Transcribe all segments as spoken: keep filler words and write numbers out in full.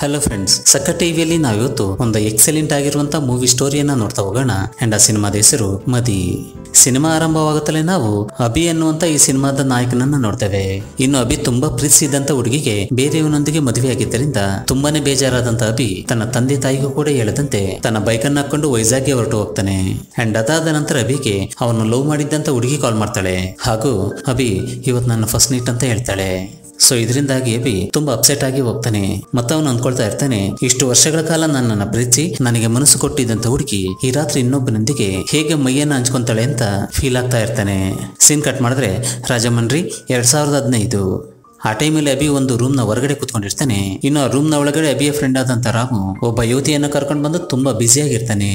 Hello friends, Sakkath T V alli naavu ivuttu ondu excellent agiruvanta movie story anna nodta hogona and aa cinema da hesaru Madhi. Cinema ಆರಂಭವಾಗುತ್ತಲೇ ನಾವು ಅಭಿ ಅನ್ನುವಂತ ಈ ಸಿನಿಮಾದ ನಾಯಕನನ್ನ ನೋಡ್ತೇವೆ. ಇನ್ನು ಅಭಿ ತುಂಬಾ ಪ್ರೀತಿಸಿದಂತ ಹುಡುಗಿಗೆ ಬೇರೆಯವನೊಂದಿಗೆ ಮದುವೆಯಾಗಿದ್ದರಿಂದ ತುಂಬಾನೇ ಬೇಜಾರಾದಂತ ಅಭಿ ತನ್ನ ತಂದೆ ತಾಯಿಗೂ ಕೂಡ ಹೇಳದಂತೆ ತನ್ನ ಬೈಕ್ ಅನ್ನು ಹಾಕೊಂಡು ವೈಜಾಗ್ಗೆ ಹೊರಟು ಹೋಗ್ತಾನೆ. ಅಂಡ್ ಅದಾದ ನಂತರ ಅಭಿಗೆ ಅವನು ಲವ್ ಮಾಡಿದಂತ ಹುಡುಗಿ ಕಾಲ್ ಮಾಡ್ತಾಳೆ. ಹಾಗೂ ಅಭಿ ಇವತ್ತು ನನ್ನ ಫಸ್ಟ್ ನೈಟ್ ಅಂತ ಹೇಳ್ತಾಳೆ. ಸೊ ಇದರಿಂದಾಗಿ ಅಭಿ ತುಂಬಾ ಅಪ್ಸೆಟ್ ಆಗಿ ಹೋಗ್ತಾನೆ. ಮತ್ತೆ ಅವನು ಅಂದ್ಕೊಳ್ತಾ ಇರ್ತಾನೆ, ಇಷ್ಟು ವರ್ಷಗಳ ಕಾಲ ನನ್ನನ್ನ ಪ್ರೀತಿಸಿ ನನಗೆ ಮನಸ್ಸು ಕೊಟ್ಟಿದ್ದಂತ ಹುಡುಗಿ ಈ ರಾತ್ರಿ ಇನ್ನೊಬ್ಬನೊಂದಿಗೆ ಹೇಗೆ ಮೈಯನ್ನ ಹಂಚ್ಕೊಂತಾಳೆ ಅಂತ ಫೀಲ್ ಆಗ್ತಾ ಇರ್ತಾನೆ. ಸೀನ್ ಕಟ್ ಮಾಡಿದ್ರೆ ರಾಜಮಂಡ್ರಿ ಎರಡ್ ಸಾವಿರದ ಹದಿನೈದು. ಆ ಟೈಮಲ್ಲಿ ಅಭಿ ಒಂದು ರೂಮ್ ನ ಹೊರಗಡೆ ಕೂತ್ಕೊಂಡಿರ್ತಾನೆ. ಇನ್ನು ಆ ರೂಮ್ ನ ಒಳಗಡೆ ಅಭಿಯ ಫ್ರೆಂಡ್ ಆದಂತ ರಾಮು ಒಬ್ಬ ಯುವತಿಯನ್ನು ಕರ್ಕೊಂಡು ಬಂದು ತುಂಬಾ ಬ್ಯುಸಿಯಾಗಿರ್ತಾನೆ.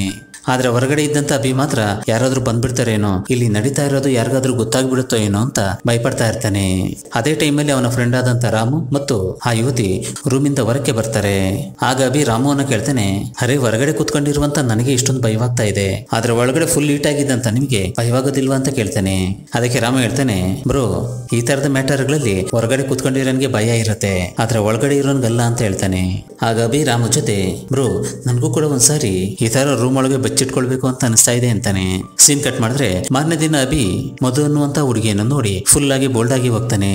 ಆದ್ರೆ ಹೊರಗಡೆ ಇದ್ದಂತ ಅಭಿ ಮಾತ್ರ ಯಾರಾದ್ರೂ ಬಂದ್ಬಿಡ್ತಾರೇನೋ, ಇಲ್ಲಿ ನಡೀತಾ ಇರೋದು ಯಾರಿಗಾದ್ರೂ ಗೊತ್ತಾಗ್ಬಿಡುತ್ತೋ ಏನೋ ಅಂತ ಭಯಪಡ್ತಾ ಇರ್ತಾನೆ. ಅದೇ ಟೈಮಲ್ಲಿ ಅವನ ಫ್ರೆಂಡ್ ಆದಂತ ರಾಮು ಮತ್ತು ಆ ಯುವತಿ ರೂಮಿಂದ ಹೊರಕ್ಕೆ ಬರ್ತಾರೆ. ಆಗ ಅಭಿ ರಾಮುವನ್ನ ಕೇಳ್ತಾನೆ, ಅರೆ ಹೊರಗಡೆ ಕೂತ್ಕೊಂಡಿರುವಂತ ನನಗೆ ಇಷ್ಟೊಂದು ಭಯವಾಗ್ತಾ ಇದೆ, ಆದ್ರೆ ಒಳಗಡೆ ಫುಲ್ ಹೀಟ್ ಆಗಿದ್ದಂತ ನಿಮ್ಗೆ ಭಯವಾಗೋದಿಲ್ವಾ ಅಂತ ಕೇಳ್ತಾನೆ. ಅದಕ್ಕೆ ರಾಮ ಹೇಳ್ತಾನೆ, ಬ್ರೋ ಈ ತರದ ಮ್ಯಾಟರ್ ಗಳಲ್ಲಿ ಹೊರಗಡೆ ಕೂತ್ಕೊಂಡಿರೋನ್ಗೆ ಭಯ ಇರುತ್ತೆ, ಆದ್ರೆ ಒಳಗಡೆ ಇರೋನ್ಗಲ್ಲ ಅಂತ ಹೇಳ್ತಾನೆ. ಆಗ ಅಭಿ ರಾಮ ಜೊತೆ, ಬ್ರೋ ನನ್ಗೂ ಕೂಡ ಒಂದ್ಸಾರಿ ಈ ತರ ರೂಮ್ ಒಳಗೆ ಬಚ್ಚಿಟ್ಕೊಳ್ಬೇಕು ಅಂತ ಅನಿಸ್ತಾ ಇದೆ ಅಂತಾನೆ. ಸೀನ್ ಕಟ್ ಮಾಡಿದ್ರೆ ಮಾರನೇ ದಿನ ಅಭಿ ಮಧು ಅನ್ನುವಂತ ಹುಡುಗಿಯನ್ನು ನೋಡಿ ಫುಲ್ ಆಗಿ ಬೋಲ್ಡ್ ಆಗಿ ಹೋಗ್ತಾನೆ.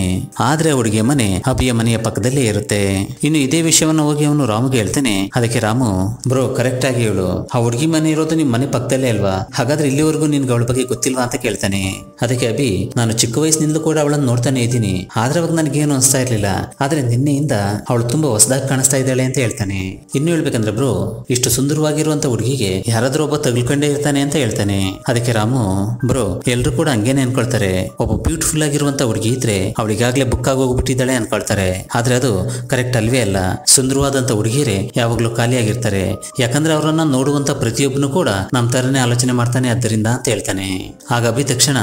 ಆದ್ರೆ ಹುಡುಗಿಯ ಮನೆ ಅಭಿಯ ಮನೆಯ ಪಕ್ಕದಲ್ಲೇ ಇರುತ್ತೆ. ಇನ್ನು ಇದೇ ವಿಷಯವನ್ನು ಹೋಗಿ ಅವನು ರಾಮುಗೆ ಹೇಳ್ತಾನೆ. ಅದಕ್ಕೆ ರಾಮು, ಬ್ರೋ ಕರೆಕ್ಟ್ ಆಗಿ ಹೇಳು, ಆ ಹುಡುಗಿ ಮನೆ ಇರೋದು ನಿಮ್ ಮನೆ ಪಕ್ಕದಲ್ಲೇ ಅಲ್ವಾ, ಹಾಗಾದ್ರೆ ಇಲ್ಲಿವರೆಗೂ ನಿನ್ಗೆ ಅವಳ ಬಗ್ಗೆ ಗೊತ್ತಿಲ್ವಾ ಅಂತ ಕೇಳ್ತಾನೆ. ಅದಕ್ಕೆ ಅಭಿ, ನಾನು ಚಿಕ್ಕ ವಯಸ್ಸಿನಿಂದ ಕೂಡ ಅವಳನ್ನು ನೋಡ್ತಾನೆ ಇದ್ದೀನಿ, ಆದ್ರೆ ಅವಾಗ ನನ್ಗೇನು ಅನಿಸ್ತಾ ಇರ್ಲಿಲ್ಲ, ಆದ್ರೆ ನಿನ್ನೆಯಿಂದ ಅವಳು ತುಂಬಾ ಹೊಸದಾಗಿ ಕಾಣಿಸ್ತಾ ಇದ್ದಾಳೆ ಅಂತ ಹೇಳ್ತಾನೆ. ಇನ್ನು ಹೇಳ್ಬೇಕಂದ್ರೆ ಬ್ರೋ, ಇಷ್ಟು ಸುಂದರವಾಗಿರುವಂತ ಹುಡುಗಿಗೆ ಯಾರಾದ್ರೂ ಒಬ್ಬ ತಗಲ್ಕೊಂಡೇ ಇರ್ತಾನೆ ಅಂತ ಹೇಳ್ತಾನೆ. ಅದಕ್ಕೆ ರಾಮು, ಬ್ರೋ ಎಲ್ರು ಕೂಡ ಹಂಗೇನೆ ಅನ್ಕೊಳ್ತಾರೆ, ಒಬ್ಬ ಬ್ಯೂಟಿಫುಲ್ ಆಗಿರುವಂತ ಹುಡುಗಿ ಇದ್ರೆ ಅವಳಿಗಾಗ್ಲೇ ಬುಕ್ ಆಗಿ ಹೋಗ್ಬಿಟ್ಟಿದ್ದಾಳೆ ಅನ್ಕೊಳ್ತಾರೆ, ಆದ್ರೆ ಅದು ಕರೆಕ್ಟ್ ಅಲ್ವೇ ಅಲ್ಲ. ಸುಂದರವಾದಂತ ಹುಡುಗಿಯರೇ ಯಾವಾಗ್ಲೂ ಖಾಲಿಯಾಗಿರ್ತಾರೆ, ಯಾಕಂದ್ರೆ ಅವರನ್ನ ನೋಡುವಂತ ಪ್ರತಿಯೊಬ್ಬನು ಕೂಡ ನಮ್ ತರನೇ ಆಲೋಚನೆ ಮಾಡ್ತಾನೆ ಆದ್ದರಿಂದ ಅಂತ ಹೇಳ್ತಾನೆ. ಆಗ ಅಭಿ ತಕ್ಷಣ,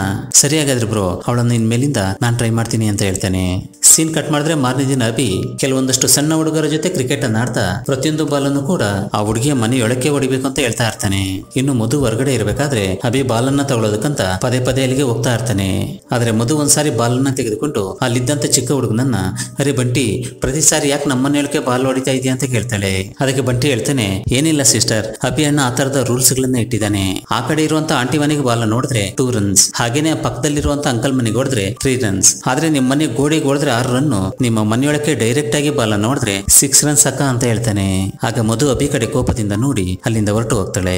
ಸರಿಯಾಗಾದ್ರೆ ಬ್ರೋ ಅವಳನ್ನು ಇನ್ಮೇಲಿಂದ ನಾನ್ ಟ್ರೈ ಮಾಡ್ತೀನಿ ಅಂತ ಹೇಳ್ತಾನೆ. ಸೀನ್ ಕಟ್ ಮಾಡಿದ್ರೆ ಮಾರನೇ ದಿನ ಅಭಿ ಕೆಲವೊಂದಷ್ಟು ಸಣ್ಣ ಹುಡುಗರ ಜೊತೆ ಕ್ರಿಕೆಟ್ ಅನ್ನ ಆಡ್ತಾ ಪ್ರತಿಯೊಂದು ಬಾಲನ್ನು ಕೂಡ ಆ ಹುಡುಗಿಯ ಮನೆಯೊಳಕ್ಕೆ ಹೊಡಿಬೇಕು ಅಂತ ಹೇಳ್ತಾ ಇರ್ತಾನೆ. ಇನ್ನು ಮಧು ಹೊರಗಡೆ ಇರಬೇಕಾದ್ರೆ ಅಭಿ ಬಾಲನ್ನ ತಗೊಳ್ಳೋದಕ್ಕಂತ ಪದೇ ಪದೇ ಅಲ್ಲಿಗೆ ಹೋಗ್ತಾ ಇರ್ತಾನೆ. ಆದ್ರೆ ಮಧು ಒಂದ್ಸಾರಿ ಬಾಲನ್ನ ತೆಗೆದುಕೊಂಡು ಅಲ್ಲಿದ್ದಂತ ಚಿಕ್ಕ ಹುಡುಗನನ್ನ, ಅರೆ ಬಂಟಿ ಪ್ರತಿ ಸಾರಿ ಯಾಕೆ ನಮ್ಮನ್ನ ಹೇಳಕ್ಕೆ ಬಾಲ್ ಹೊಡಿತಾ ಇದೆಯಾ ಅಂತ ಕೇಳ್ತಾಳೆ. ಅದಕ್ಕೆ ಬಂಟಿ ಹೇಳ್ತಾನೆ, ಏನಿಲ್ಲ ಸಿಸ್ಟರ್, ಅಭಿ ಅಣ್ಣ ಆ ತರದ ರೂಲ್ಸ್ ಗಳನ್ನ ಇಟ್ಟಿದ್ದಾನೆ. ಆ ಕಡೆ ಇರುವಂತ ಆಂಟಿ ಮನೆಗೆ ಬಾಲ ನೋಡಿದ್ರೆ ಟೂ ರನ್ಸ್, ಹಾಗೇನೆ ಪಕ್ಕದಲ್ಲಿರುವಂತ ಅಂಕಲ್ ಮನೆಗೆ ಹೊಡೆದ್ರೆ ತ್ರೀ ರನ್ಸ್, ಆದ್ರೆ ನಿಮ್ಮ ಮನೆ ಗೋಡೆಗೆ ಹೊಡೆದ್ರೆ ಆರು ರನ್ನು, ನಿಮ್ಮ ಮನೆಯೊಳಕ್ಕೆ ಡೈರೆಕ್ಟ್ ಆಗಿ ಬಾಲ ನೋಡಿದ್ರೆ ಸಿಕ್ಸ್ ರನ್ಸ್ ಅಕ್ಕ ಅಂತ ಹೇಳ್ತಾನೆ. ಆಗ ಮಧು ಅಭಿ ಕಡೆ ಕೋಪದಿಂದ ನೋಡಿ ಅಲ್ಲಿಂದ ಹೊರಟು ಹೋಗ್ತಾಳೆ.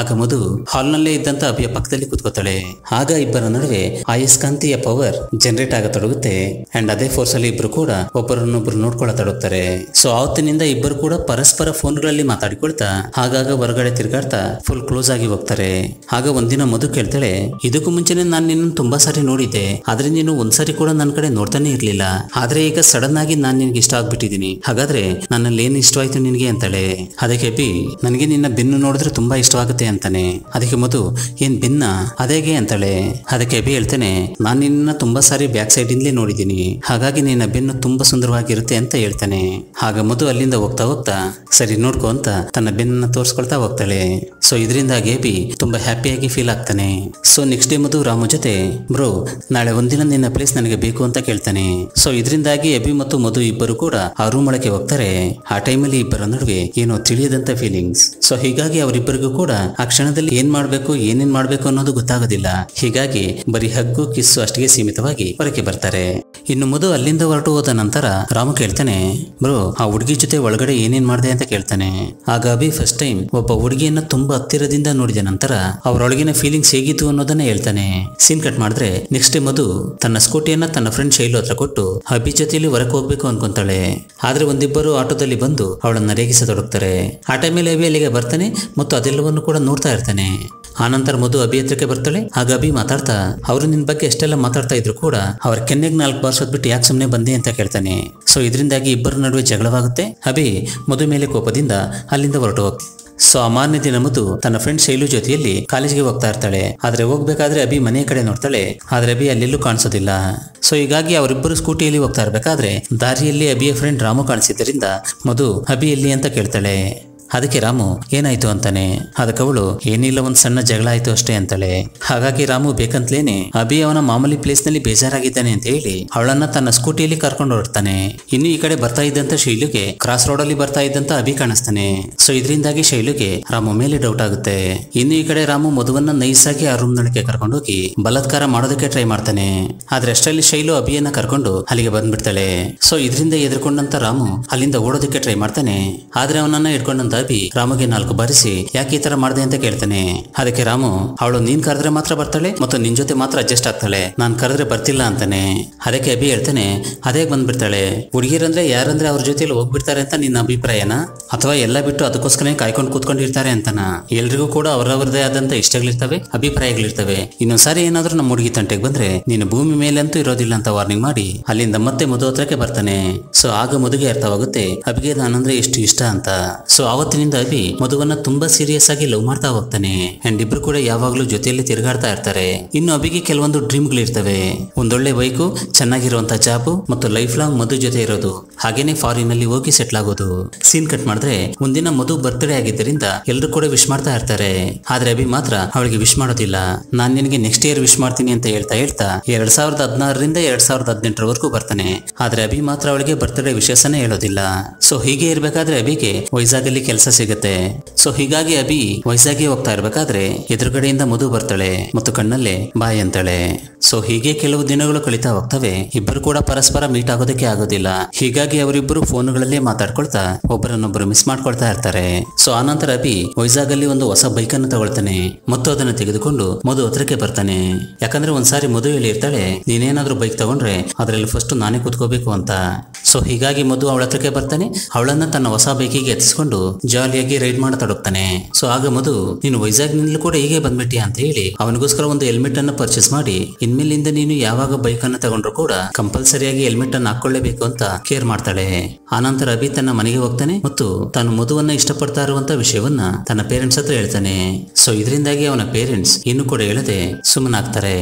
ಆಗ ಮಧು ಹಾಲ್ ನಲ್ಲೇ ಇದ್ದಂತ ಅಭಿಯ ಪಕ್ಕದಲ್ಲಿ ಕೂತ್ಕೋತಾಳೆ. ಆಗ ಇಬ್ಬರ ನಡುವೆ ಆಯಸ್ಕಾಂತೀಯ ಪವರ್ ಜನರೇಟ್ ಆಗತೊಡಗುತ್ತೆ. ಅಂಡ್ ಅದೇ ಫೋರ್ಸ್ ಅಲ್ಲಿ ಇಬ್ರು ಕೂಡ ಒಬ್ಬರನ್ನೊಬ್ರು ನೋಡ್ಕೊಳ್ಳತೊಡಗ್ತಾರೆ. ಸೊ ಆವತ್ತಿನಿಂದ ಇಬ್ಬರು ಕೂಡ ಪರಸ್ಪರ ಫೋನ್ ಗಳಲ್ಲಿ ಮಾತಾಡಿಕೊಳ್ತಾ ಆಗಾಗ ಹೊರಗಡೆ ತಿರ್ಗಾಡ್ತಾ ಫುಲ್ ಕ್ಲೋಸ್ ಆಗಿ ಹೋಗ್ತಾರೆ. ಆಗ ಒಂದಿನ ಮಧು ಕೇಳ್ತಾಳೆ, ಇದಕ್ಕೂ ಮುಂಚೆನೆ ನಾನು ನಿನ್ನ ತುಂಬಾ ಸಾರಿ ನೋಡಿದ್ದೆ, ಆದ್ರೆ ನೀನು ಒಂದ್ಸಾರಿ ಕೂಡ ನನ್ನ ಕಡೆ ನೋಡ್ತಾನೆ ಇರ್ಲಿಲ್ಲ, ಆದ್ರೆ ಈಗ ಸಡನ್ ಆಗಿ ನಾನ್ ನಿನ್ಗೆ ಇಷ್ಟ ಆಗ್ಬಿಟ್ಟಿದೀನಿ, ಹಾಗಾದ್ರೆ ನನ್ನಲ್ಲಿ ಏನ್ ಇಷ್ಟವಾಯ್ತು ನಿನ್ಗೆ ಅಂತಾಳೆ. ಅದಕ್ಕೆ ಅಭಿ, ನನಗೆ ನಿನ್ನ ಬೆನ್ನು ನೋಡಿದ್ರೆ ತುಂಬಾ ಇಷ್ಟವಾಗುತ್ತೆ ಅಂತಾನೆ. ಅದಕ್ಕೆ ಮಧು, ಏನ್ ಬೆನ್ನ ಅದೇಗೆ ಅಂತಾಳೆ. ಅದಕ್ಕೆ ಅಭಿ ಹೇಳ್ತಾನೆ, ನಾನ್ ನಿನ್ನ ತುಂಬಾ ಸಾರಿ ಬ್ಯಾಕ್ ಸೈಡ್ ಇಂದಲೇ ನೋಡಿದೀನಿ, ಹಾಗಾಗಿ ನಿನ್ನ ಬೆನ್ನು ತುಂಬಾ ಸುಂದರವಾಗಿರುತ್ತೆ ಅಂತ ಹೇಳ್ತಾನೆ. ಆಗ ಮಧು ಅಲ್ಲಿಂದ ಹೋಗ್ತಾ ಹೋಗ್ತಾ ಸರಿ ನೋಡ್ಕೊ ಅಂತ ತನ್ನ ಬೆನ್ನ ತೋರ್ಸ್ಕೊಳ್ತಾ ಹೋಗ್ತಾಳೆ. ಸೊ ಇದರಿಂದಾಗಿ ಅಭಿ ತುಂಬಾ ಹ್ಯಾಪಿಯಾಗಿ ಫೀಲ್ ಆಗ್ತಾನೆ. So next day Madhu Ramu ಜೊತೆ, ಬ್ರೋ ನಾಳೆ ಒಂದಿನ ನಿನ್ನ ಪ್ಲೇಸ್ ನನಗೆ ಬೇಕು ಅಂತ ಕೇಳ್ತಾನೆ. ಸೊ ಇದರಿಂದ ಅಭಿ ಮತ್ತು ಮಧು ಇಬ್ಬರು ಕೂಡ ಆ ರೂಮ್ ಒಳಗೆ ಹೋಗ್ತಾರೆ. ಆ ಟೈಮಲ್ಲಿ ಇಬ್ಬರ ನಡುವೆ ಏನೋ ತಿಳಿಯದಂತ ಫೀಲಿಂಗ್ಸ್. ಸೊ ಹೀಗಾಗಿ ಅವರಿಬ್ಬರಿಗೂ ಕೂಡ ಆ ಕ್ಷಣದಲ್ಲಿ ಏನ್ ಮಾಡ್ಬೇಕು ಏನೇನ್ ಮಾಡ್ಬೇಕು ಅನ್ನೋದು ಗೊತ್ತಾಗೋದಿಲ್ಲ. ಹೀಗಾಗಿ ಬರೀ ಹಗ್ಗು ಕಿಸ್ಸು ಅಷ್ಟಿಗೆ ಸೀಮಿತವಾಗಿ ಹೊರಗೆ ಬರ್ತಾರೆ. ಇನ್ನು ಮಧು ಅಲ್ಲಿಂದ ಹೊರಟು ಹೋದ ನಂತರ ರಾಮು ಕೇಳ್ತಾನೆ, ಬ್ರೋ ಆ ಹುಡುಗಿ ಜೊತೆ ಒಳಗಡೆ ಏನೇನ್ ಮಾಡಿದೆ ಅಂತ ಕೇಳ್ತಾನೆ. ಆಗ ಅಭಿ ಫಸ್ಟ್ ಟೈಮ್ ಒಬ್ಬ ಹುಡುಗಿಯನ್ನ ತುಂಬಾ ಹತ್ತಿರದಿಂದ ನೋಡಿದ ನಂತರ ಅವರೊಳಗಿನ ಫೀಲಿಂಗ್ಸ್ ಹೇಗಿತ್ತು ಅನ್ನೋದನ್ನ ಹೇಳ್ತಾನೆ. ಸೀನ್ ಕಟ್ ಮಾಡಿದ್ರೆ ನೆಕ್ಸ್ಟ್ ಮಧು ತನ್ನ ಸ್ಕೂಟಿಯನ್ನ ತನ್ನ ಫ್ರೆಂಡ್ ಶೈಲು ಹತ್ರ ಕೊಟ್ಟು ಅಭಿ ಜೊತೆಯಲ್ಲಿ ಹೊರಕ್ ಹೋಗ್ಬೇಕು ಅನ್ಕೊಂತಾಳೆ. ಆದ್ರೆ ಒಂದಿಬ್ಬರು ಆಟೋದಲ್ಲಿ ಬಂದು ಅವಳನ್ನ ರೇಗಿಸತೊಡಗ್ತಾರೆ. ಆ ಟೈಮಲ್ಲಿ ಅಭಿ ಅಲ್ಲಿಗೆ ಬರ್ತಾನೆ ಮತ್ತು ಅದೆಲ್ಲವನ್ನು ಕೂಡ ನೋಡ್ತಾ ಇರ್ತಾನೆ. ಆನಂತರ ಮಧು ಅಭಿ ಹತ್ರಕ್ಕೆ ಬರ್ತಾಳೆ. ಆಗ ಅಭಿ ಮಾತಾಡ್ತಾ ಅವರು ನಿನ್ ಬಗ್ಗೆ ಎಷ್ಟೆಲ್ಲ ಮಾತಾಡ್ತಾ ಇದ್ರು ಕೂಡ ಅವ್ರ ಕೆನ್ನೆಗ್ ನಾಲ್ಕು ಬಾರ್ಸದ್ ಬಿಟ್ಟು ಯಾಕೆ ಸುಮ್ನೆ ಬಂದೆ ಅಂತ ಕೇಳ್ತಾನೆ. ಸೊ ಇದರಿಂದಾಗಿ ಇಬ್ಬರ ನಡುವೆ ಜಗಳವಾಗುತ್ತೆ. ಅಭಿ ಮಧು ಮೇಲೆ ಕೋಪದಿಂದ ಅಲ್ಲಿಂದ ಹೊರಟು ಹೋಗ್ತಿ. ಸೊ ಆ ಮಾರನೇ ದಿನ ಮಧು ತನ್ನ ಫ್ರೆಂಡ್ ಶೈಲು ಜೊತೆಯಲ್ಲಿ ಕಾಲೇಜ್ಗೆ ಹೋಗ್ತಾ ಇರ್ತಾಳೆ. ಆದ್ರೆ ಹೋಗ್ಬೇಕಾದ್ರೆ ಅಭಿ ಮನೆ ಕಡೆ ನೋಡ್ತಾಳೆ, ಆದ್ರೆ ಅಭಿ ಅಲ್ಲೆಲ್ಲೂ ಕಾಣಿಸೋದಿಲ್ಲ. ಸೊ ಹೀಗಾಗಿ ಅವರಿಬ್ಬರು ಸ್ಕೂಟಿಯಲ್ಲಿ ಹೋಗ್ತಾ ಇರ್ಬೇಕಾದ್ರೆ ದಾರಿಯಲ್ಲಿ ಅಭಿಯ ಫ್ರೆಂಡ್ ರಾಮು ಕಾಣಿಸಿದ್ದರಿಂದ ಮಧು ಅಭಿ ಎಲ್ಲಿ ಅಂತ ಕೇಳ್ತಾಳೆ. ಅದಕ್ಕೆ ರಾಮು ಏನಾಯ್ತು ಅಂತಾನೆ. ಅದಕ್ಕೆ ಅವಳು ಏನಿಲ್ಲ, ಒಂದ್ ಸಣ್ಣ ಜಗಳ ಆಯ್ತು ಅಷ್ಟೇ ಅಂತಾಳೆ. ಹಾಗಾಗಿ ರಾಮು ಬೇಕಂತಲೇನೆ ಅಭಿ ಅವನ ಮಾಮೂಲಿ ಪ್ಲೇಸ್ ನಲ್ಲಿ ಬೇಜಾರಾಗಿದ್ದಾನೆ ಅಂತ ಹೇಳಿ ಅವಳನ್ನ ತನ್ನ ಸ್ಕೂಟಿಯಲ್ಲಿ ಕರ್ಕೊಂಡು ಹೊರಡ್ತಾನೆ. ಇನ್ನು ಈ ಕಡೆ ಬರ್ತಾ ಇದ್ದಂತ ಶೈಲುಗೆ ಕ್ರಾಸ್ ರೋಡ್ ಅಲ್ಲಿ ಬರ್ತಾ ಇದ್ದಂತ ಅಭಿ ಕಾಣಿಸ್ತಾನೆ. ಸೊ ಇದರಿಂದಾಗಿ ಶೈಲುಗೆ ರಾಮು ಮೇಲೆ ಡೌಟ್ ಆಗುತ್ತೆ. ಇನ್ನು ಈ ಕಡೆ ರಾಮು ಮಧುವನ್ನ ನೈಸಾಗಿ ಆ ರೂಮ್ ನೊಳಗೆ ಕರ್ಕೊಂಡೋಗಿ ಬಲಾತ್ಕಾರ ಮಾಡೋದಕ್ಕೆ ಟ್ರೈ ಮಾಡ್ತಾನೆ. ಆದ್ರೆ ಅಷ್ಟರಲ್ಲಿ ಶೈಲು ಅಭಿಯನ್ನ ಕರ್ಕೊಂಡು ಅಲ್ಲಿಗೆ ಬಂದ್ಬಿಡ್ತಾಳೆ. ಸೊ ಇದರಿಂದ ಎದುರ್ಕೊಂಡಂತ ರಾಮು ಅಲ್ಲಿಂದ ಓಡೋದಕ್ಕೆ ಟ್ರೈ ಮಾಡ್ತಾನೆ. ಆದ್ರೆ ಅವನನ್ನ ಇಟ್ಕೊಂಡಂತ ಅಭಿ ರಾಮುಗೆ ನಾಲ್ಕು ಬಾರಿಸಿ ಯಾಕೆ ಈ ತರ ಮಾಡಿದೆ ಅಂತ ಕೇಳ್ತಾನೆ. ಅದಕ್ಕೆ ರಾಮು ಅವಳು ನೀನ್ ಕರೆದ್ರೆ ಮಾತ್ರ ಬರ್ತಾಳೆ ಮತ್ತು ನಿನ್ ಜೊತೆ ಮಾತ್ರ ಅಡ್ಜಸ್ಟ್ ಆಗ್ತಾಳೆ, ನಾನ್ ಕರೆದ್ರೆ ಬರ್ತಿಲ್ಲ ಅಂತಾನೆ. ಅದಕ್ಕೆ ಅಭಿ ಹೇಳ್ತಾನೆ ಅದೇ ಬಂದ್ಬಿಡ್ತಾಳೆ, ಹುಡುಗಿರಂದ್ರೆ ಯಾರಂದ್ರೆ ಅವ್ರ ಜೊತೆಲಿ ಹೋಗ್ಬಿಡ್ತಾರೆ ಅಂತ ನಿನ್ನ ಅಭಿಪ್ರಾಯನ, ಅಥವಾ ಎಲ್ಲ ಬಿಟ್ಟು ಅದಕ್ಕೋಸ್ಕರ ಕಾಯ್ಕೊಂಡು ಕೂತ್ಕೊಂಡಿರ್ತಾರೆ ಅಂತನ. ಎಲ್ರಿಗೂ ಕೂಡ ಅವರವರದೇ ಆದಂತ ಇಷ್ಟಗಳಿರ್ತವೆ, ಅಭಿಪ್ರಾಯಗಳಿರ್ತವೆ. ಇನ್ನೊಂದ್ಸಾರಿ ಏನಾದ್ರೂ ನಮ್ಮ ಹುಡುಗಿ ತಂಟೆಗೆ ಬಂದ್ರೆ ನೀನು ಭೂಮಿ ಮೇಲಂತೂ ಇರೋದಿಲ್ಲ ಅಂತ ವಾರ್ನಿಂಗ್ ಮಾಡಿ ಅಲ್ಲಿಂದ ಮತ್ತೆ ಮಧು ಹತ್ರಕ್ಕೆ ಬರ್ತಾನೆ. ಸೊ ಆಗ ಮಧುಗೆ ಅರ್ಥವಾಗುತ್ತೆ ಅಭಿಗೆ ನಾನಂದ್ರೆ ಎಷ್ಟು ಇಷ್ಟ ಅಂತ. ಸೊ ಅವತ್ತಿನಿಂದ ಅಭಿ ಮಧುವನ್ನ ತುಂಬಾ ಸೀರಿಯಸ್ ಆಗಿ ಲವ್ ಮಾಡ್ತಾ ಹೋಗ್ತಾನೆ. ಅಂಡ್ ಇಬ್ರು ಕೂಡ ಯಾವಾಗ್ಲೂ ಜೊತೆಯಲ್ಲಿ ತಿರುಗಾಡ್ತಾ ಇರ್ತಾರೆ. ಇನ್ನು ಅಭಿಗೆ ಕೆಲವೊಂದು ಡ್ರೀಮ್ ಗಳಿರ್ತವೆ, ಒಂದೊಳ್ಳೆ ಬೈಕು, ಚೆನ್ನಾಗಿರುವಂತಹ ಜಾಬ್ ಮತ್ತು ಲೈಫ್ ಲಾಂಗ್ ಮಧು ಜೊತೆ ಇರೋದು, ಹಾಗೇನೆ ಫಾರಿನ್ ಅಲ್ಲಿ ಹೋಗಿ ಸೆಟ್ಲ್ ಆಗೋದು. ಸೀನ್ ಕಟ್ ಮಾಡಿದ್ರೆ ಒಂದಿನ ಮಧು ಬರ್ತ್ಡೇ ಆಗಿದ್ದರಿಂದ ಎಲ್ರು ಕೂಡ ವಿಶ್ ಮಾಡ್ತಾ ಇರ್ತಾರೆ. ಆದ್ರೆ ಅಭಿ ಮಾತ್ರ ಅವಳಿಗೆ ವಿಶ್ ಮಾಡೋದಿಲ್ಲ. ನಾನ್ ನಿನಗೆ ನೆಕ್ಸ್ಟ್ ಇಯರ್ ವಿಶ್ ಮಾಡ್ತೀನಿ ಅಂತ ಹೇಳ್ತಾ ಹೇಳ್ತಾ ಎರಡ್ ಸಾವಿರದ ಹದಿನಾರರಿಂದ ಎರಡ್ ಸಾವಿರದ ಹದಿನೆಂಟರವರೆಗೂ ಬರ್ತಾನೆ. ಆದ್ರೆ ಅಭಿ ಮಾತ್ರ ಅವಳಿಗೆ ಬರ್ತ್ಡೇ ವಿಶೇಷನೇ ಹೇಳೋದಿಲ್ಲ. ಸೊ ಹೀಗೆ ಇರ್ಬೇಕಾದ್ರೆ ಅಭಿಗೆ ವೈಜಾಗಲ್ಲಿ ಕೆಲಸ ಸಿಗುತ್ತೆ. ಸೊ ಹೀಗಾಗಿ ಅಭಿ ವೈಜಾಗ್ಗೆ ಹೋಗ್ತಾ ಇರ್ಬೇಕಾದ್ರೆ ಎದುರುಗಡೆಯಿಂದ ಮಧು ಬರ್ತಾಳೆ ಮತ್ತು ಕಣ್ಣಲ್ಲೇ ಬಾಯ್ ಅಂತಾಳೆ. ಸೊ ಹೀಗೆ ಕೆಲವು ದಿನಗಳು ಕಳೀತಾ ಹೋಗ್ತವೆ. ಇಬ್ಬರು ಕೂಡ ಪರಸ್ಪರ ಮೀಟ್ ಆಗೋದಕ್ಕೆ ಆಗೋದಿಲ್ಲ. ಹೀಗಾಗಿ ಅವರಿಬ್ಬರು ಫೋನ್ ಗಳಲ್ಲೇ ಮಾತಾಡ್ಕೊಳ್ತಾ ಒಬ್ಬರನ್ನೊಬ್ಬರು ಮಿಸ್ ಮಾಡ್ಕೊಳ್ತಾ ಇರ್ತಾರೆ. ಸೊ ಆನಂತರ ಅಭಿ ವೈಜಾಗ್ ಅಲ್ಲಿ ಒಂದು ಹೊಸ ಬೈಕ್ ಅನ್ನು ತಗೊಳ್ತಾನೆ ಮತ್ತು ಅದನ್ನು ತೆಗೆದುಕೊಂಡು ಮಧು ಹತ್ರಕ್ಕೆ ಬರ್ತಾನೆ. ಯಾಕಂದ್ರೆ ಒಂದ್ಸಾರಿ ಮಧು ಹೇಳಿರ್ತಾಳೆ ನೀನೇನಾದ್ರೂ ಬೈಕ್ ತಗೊಂಡ್ರೆ ಅದರಲ್ಲಿ ಫಸ್ಟ್ ನಾನೇ ಕೂತ್ಕೋಬೇಕು ಅಂತ. ಸೊ ಹೀಗಾಗಿ ಮಧು ಅವಳ ಹತ್ರಕ್ಕೆ ಬರ್ತಾನೆ, ಅವಳನ್ನ ತನ್ನ ಹೊಸ ಬೈಕಿಗೆ ಎತ್ತಿಸ್ಕೊಂಡು ಜಾಲಿಯಾಗಿ ರೈಡ್ ಮಾಡ ತೊಡಗ್ತಾನೆ. ಸೊ ಆಗ ಮಧು ನೀನು ವೈಜಾಗ್ ನಿಂದಲೂ ಕೂಡ ಹೀಗೆ ಬಂದ್ಬಿಟ್ಟಿಯಾ ಅಂತ ಹೇಳಿ ಅವನಿಗೋಸ್ಕರ ಒಂದು ಹೆಲ್ಮೆಟ್ ಅನ್ನು ಪರ್ಚೇಸ್ ಮಾಡಿ ಇನ್ಮೇಲಿಂದ ನೀನು ಯಾವಾಗ ಬೈಕ್ ಅನ್ನು ತಗೊಂಡ್ರು ಕೂಡ ಕಂಪಲ್ಸರಿಯಾಗಿ ಹೆಲ್ಮೆಟ್ ಅನ್ನು ಹಾಕೊಳ್ಳೇಬೇಕು ಅಂತ ಕೇರ್ ಮಾಡ್ತಾಳೆ. ಆನಂತರ ಅಭಿ ತನ್ನ ಮನೆಗೆ ಹೋಗ್ತಾನೆ ಮತ್ತು ತಾನು ಮಧುವನ್ನ ಇಷ್ಟಪಡ್ತಾ ಇರುವಂತ ವಿಷಯವನ್ನ ತನ್ನ ಪೇರೆಂಟ್ಸ್ ಹತ್ರ ಹೇಳ್ತಾನೆ. ಸೊ ಇದರಿಂದಾಗಿ ಅವನ ಪೇರೆಂಟ್ಸ್ ಇನ್ನು ಕೂಡ ಹೇಳದೆ ಸುಮ್ಮನಾಗ್ತಾರೆ.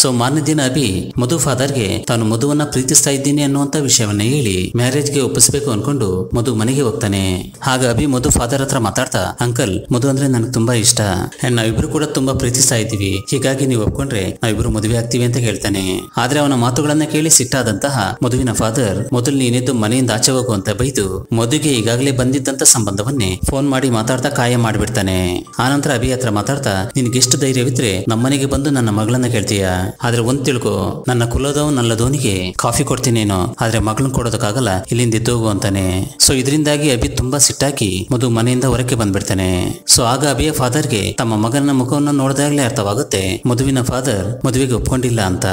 ಸೊ ಮಾರನೇ ದಿನ ಅಭಿ ಮಧು ಫಾದರ್ ಗೆ ತಾನು ಮಧುವನ್ನ ಪ್ರೀತಿಸ್ತಾ ಇದ್ದೀನಿ ಅನ್ನುವಂತ ವಿಷಯವನ್ನ ಹೇಳಿ ಮ್ಯಾರೇಜ್ ಗೆ ಒಪ್ಪಿಸಬೇಕು ಅನ್ಕೊಂಡು ಮಧು ಮನೆಗೆ ಹೋಗ್ತಾನೆ. ಆಗ ಅಭಿ ಮಧು ಫಾದರ್ ಹತ್ರ ಮಾತಾಡ್ತಾ ಅಂಕಲ್ ಮಧು ಅಂದ್ರೆ ನನಗೆ ತುಂಬಾ ಇಷ್ಟ, ಅಂಡ್ ನಾವಿಬ್ರು ಕೂಡ ತುಂಬಾ ಪ್ರೀತಿಸ್ತಾ ಇದ್ದೀವಿ, ಹೀಗಾಗಿ ನೀವು ಒಪ್ಕೊಂಡ್ರೆ ನಾವಿಬ್ರು ಮದುವೆ ಆಗ್ತೀವಿ ಅಂತ ಹೇಳ್ತಾನೆ. ಆದ್ರೆ ಅವನ ಮಾತುಗಳನ್ನ ಕೇಳಿ ಸಿಟ್ಟಾದಂತಹ ಮಧುವಿನ ಫಾದರ್ ಮೊದಲು ನೀನಿದ್ದು ಮನೆಯಿಂದ ಆಚೆ ಹೋಗು ಅಂತ ಬೈದು ಮಧುಗೆ ಈಗಾಗಲೇ ಬಂದಿದ್ದಂತ ಸಂಬಂಧವನ್ನೇ ಫೋನ್ ಮಾಡಿ ಮಾತಾಡ್ತಾ ಕಾಯ ಮಾಡ್ಬಿಡ್ತಾನೆ. ಆನಂತರ ಅಭಿ ಹತ್ರ ಮಾತಾಡ್ತಾ ನಿನ್ಗೆಷ್ಟು ಧೈರ್ಯವಿದ್ರೆ ನಮ್ಮನೆಗೆ ಬಂದು ನನ್ನ ಮಗಳನ್ನ ಕೇಳ್ತೀಯ, ಆದ್ರೆ ಒಂದ್ ತಿಳ್ಕೊ ನನ್ನ ಕುಲದವ್ ನನ್ನ ದೋನಿಗೆ ಕಾಫಿ ಕೊಡ್ತೀನೇನೋ, ಆದ್ರೆ ಮಗಳನ್ನ ಕೊಡೋದಕ್ಕಾಗಲ್ಲ, ಇಲ್ಲಿಂದ ಇದ್ದೋಗು ಅಂತಾನೆ. ಸೊ ಇದರಿಂದಾಗಿ ಅಭಿ ತುಂಬಾ ಸಿಟ್ಟಾಗಿ ಮಧು ಮನೆಯಿಂದ ಹೊರಕ್ಕೆ ಬಂದ್ಬಿಡ್ತಾನೆ. ಸೊ ಆಗ ಅಭಿಯ ಫಾದರ್ ಗೆ ತಮ್ಮ ಮಗನ ಮುಖವನ್ನು ನೋಡಿದಾಗಲೇ ಅರ್ಥವಾಗುತ್ತೆ ಮಧುವಿನ ಫಾದರ್ ಮದುವೆಗೆ ಒಪ್ಕೊಂಡಿಲ್ಲ ಅಂತ.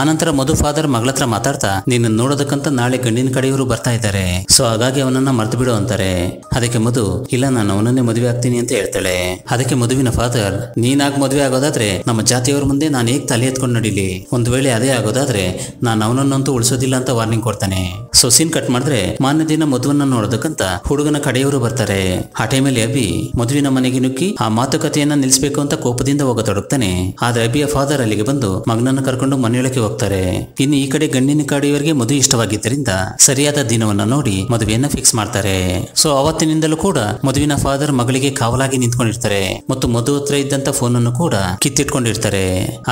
ಆನಂತರ ಮಧು ಫಾದರ್ ಮಗಳ ಹತ್ರ ಮಾತಾಡ್ತಾ ನೀನು ನೋಡೋದಕ್ಕಂತ ನಾಳೆ ಗಂಡಿನ ಕಡೆಯವರು ಬರ್ತಾ ಇದ್ದಾರೆ, ಸೊ ಹಾಗಾಗಿ ಅವನನ್ನ ಮರ್ತು ಬಿಡು ಅಂತಾರೆ. ಅದಕ್ಕೆ ಮಧು ಇಲ್ಲ ನಾನು ಅವನನ್ನೇ ಮದುವೆ ಆಗ್ತೀನಿ ಅಂತ ಹೇಳ್ತಾಳೆ. ಅದಕ್ಕೆ ಮಧುವಿನ ಫಾದರ್ ನೀನಾಗ್ ಮದುವೆ ಆಗೋದಾದ್ರೆ ನಮ್ಮ ಜಾತಿಯವ್ರ ಮುಂದೆ ನಾನು ಹೇಗ್ ತಲೆ ಎತ್ಕೊಂಡು ನಡೀಲಿ, ಒಂದ್ ವೇಳೆ ಅದೇ ಆಗೋದಾದ್ರೆ ನಾನು ಅವನನ್ನಂತೂ ಉಳಿಸೋದಿಲ್ಲ ಅಂತ ವಾರ್ನಿಂಗ್ ಕೊಡ್ತಾನೆ. ಸೊ ಸೀನ್ ಕಟ್ ಮಾಡಿದ್ರೆ ಮಾನ್ಯ ದಿನ ಮಧುವನ್ನ ನೋಡೋದಕ್ಕಂತ ಹುಡುಗನ ಕಡೆಯವರು ಬರ್ತಾರೆ. ಆ ಟೈಮಲ್ಲಿ ಅಭಿ ಮಧುವಿನ ಮನೆಗೆ ನುಗ್ಗಿ ಆ ಮಾತುಕತೆಯನ್ನ ನಿಲ್ಲಿಸಬೇಕು ಅಂತ ಕೋಪದಿಂದ ಹೋಗತೊಡಗ್ತಾನೆ. ಆದ್ರೆ ಅಭಿಯ ಫಾದರ್ ಅಲ್ಲಿಗೆ ಬಂದು ಮಗನನ್ನ ಕರ್ಕೊಂಡು ಮನೆಯೊಳಕ್ಕೆ ಹೋಗ್ತಾರೆ. ಇನ್ನು ಈ ಕಡೆ ಗಂಡಿನ ಕಾಡಿಯವರಿಗೆ ಮಧು ಇಷ್ಟವಾಗಿದ್ದರಿಂದ ಸರಿಯಾದ ದಿನವನ್ನ ನೋಡಿ ಮದುವೆಯನ್ನ ಫಿಕ್ಸ್ ಮಾಡ್ತಾರೆ. ಸೊ ಅವತ್ತಿನಿಂದಲೂ ಕೂಡ ಮಧುವಿನ ಫಾದರ್ ಮಗಳಿಗೆ ಕಾವಲಾಗಿ ನಿಂತ್ಕೊಂಡಿರ್ತಾರೆ ಮತ್ತು ಮಧು ಹತ್ರ ಇದ್ದಂತ ಫೋನ್ ಅನ್ನು ಕೂಡ ಕಿತ್ತಿಟ್ಕೊಂಡಿರ್ತಾರೆ.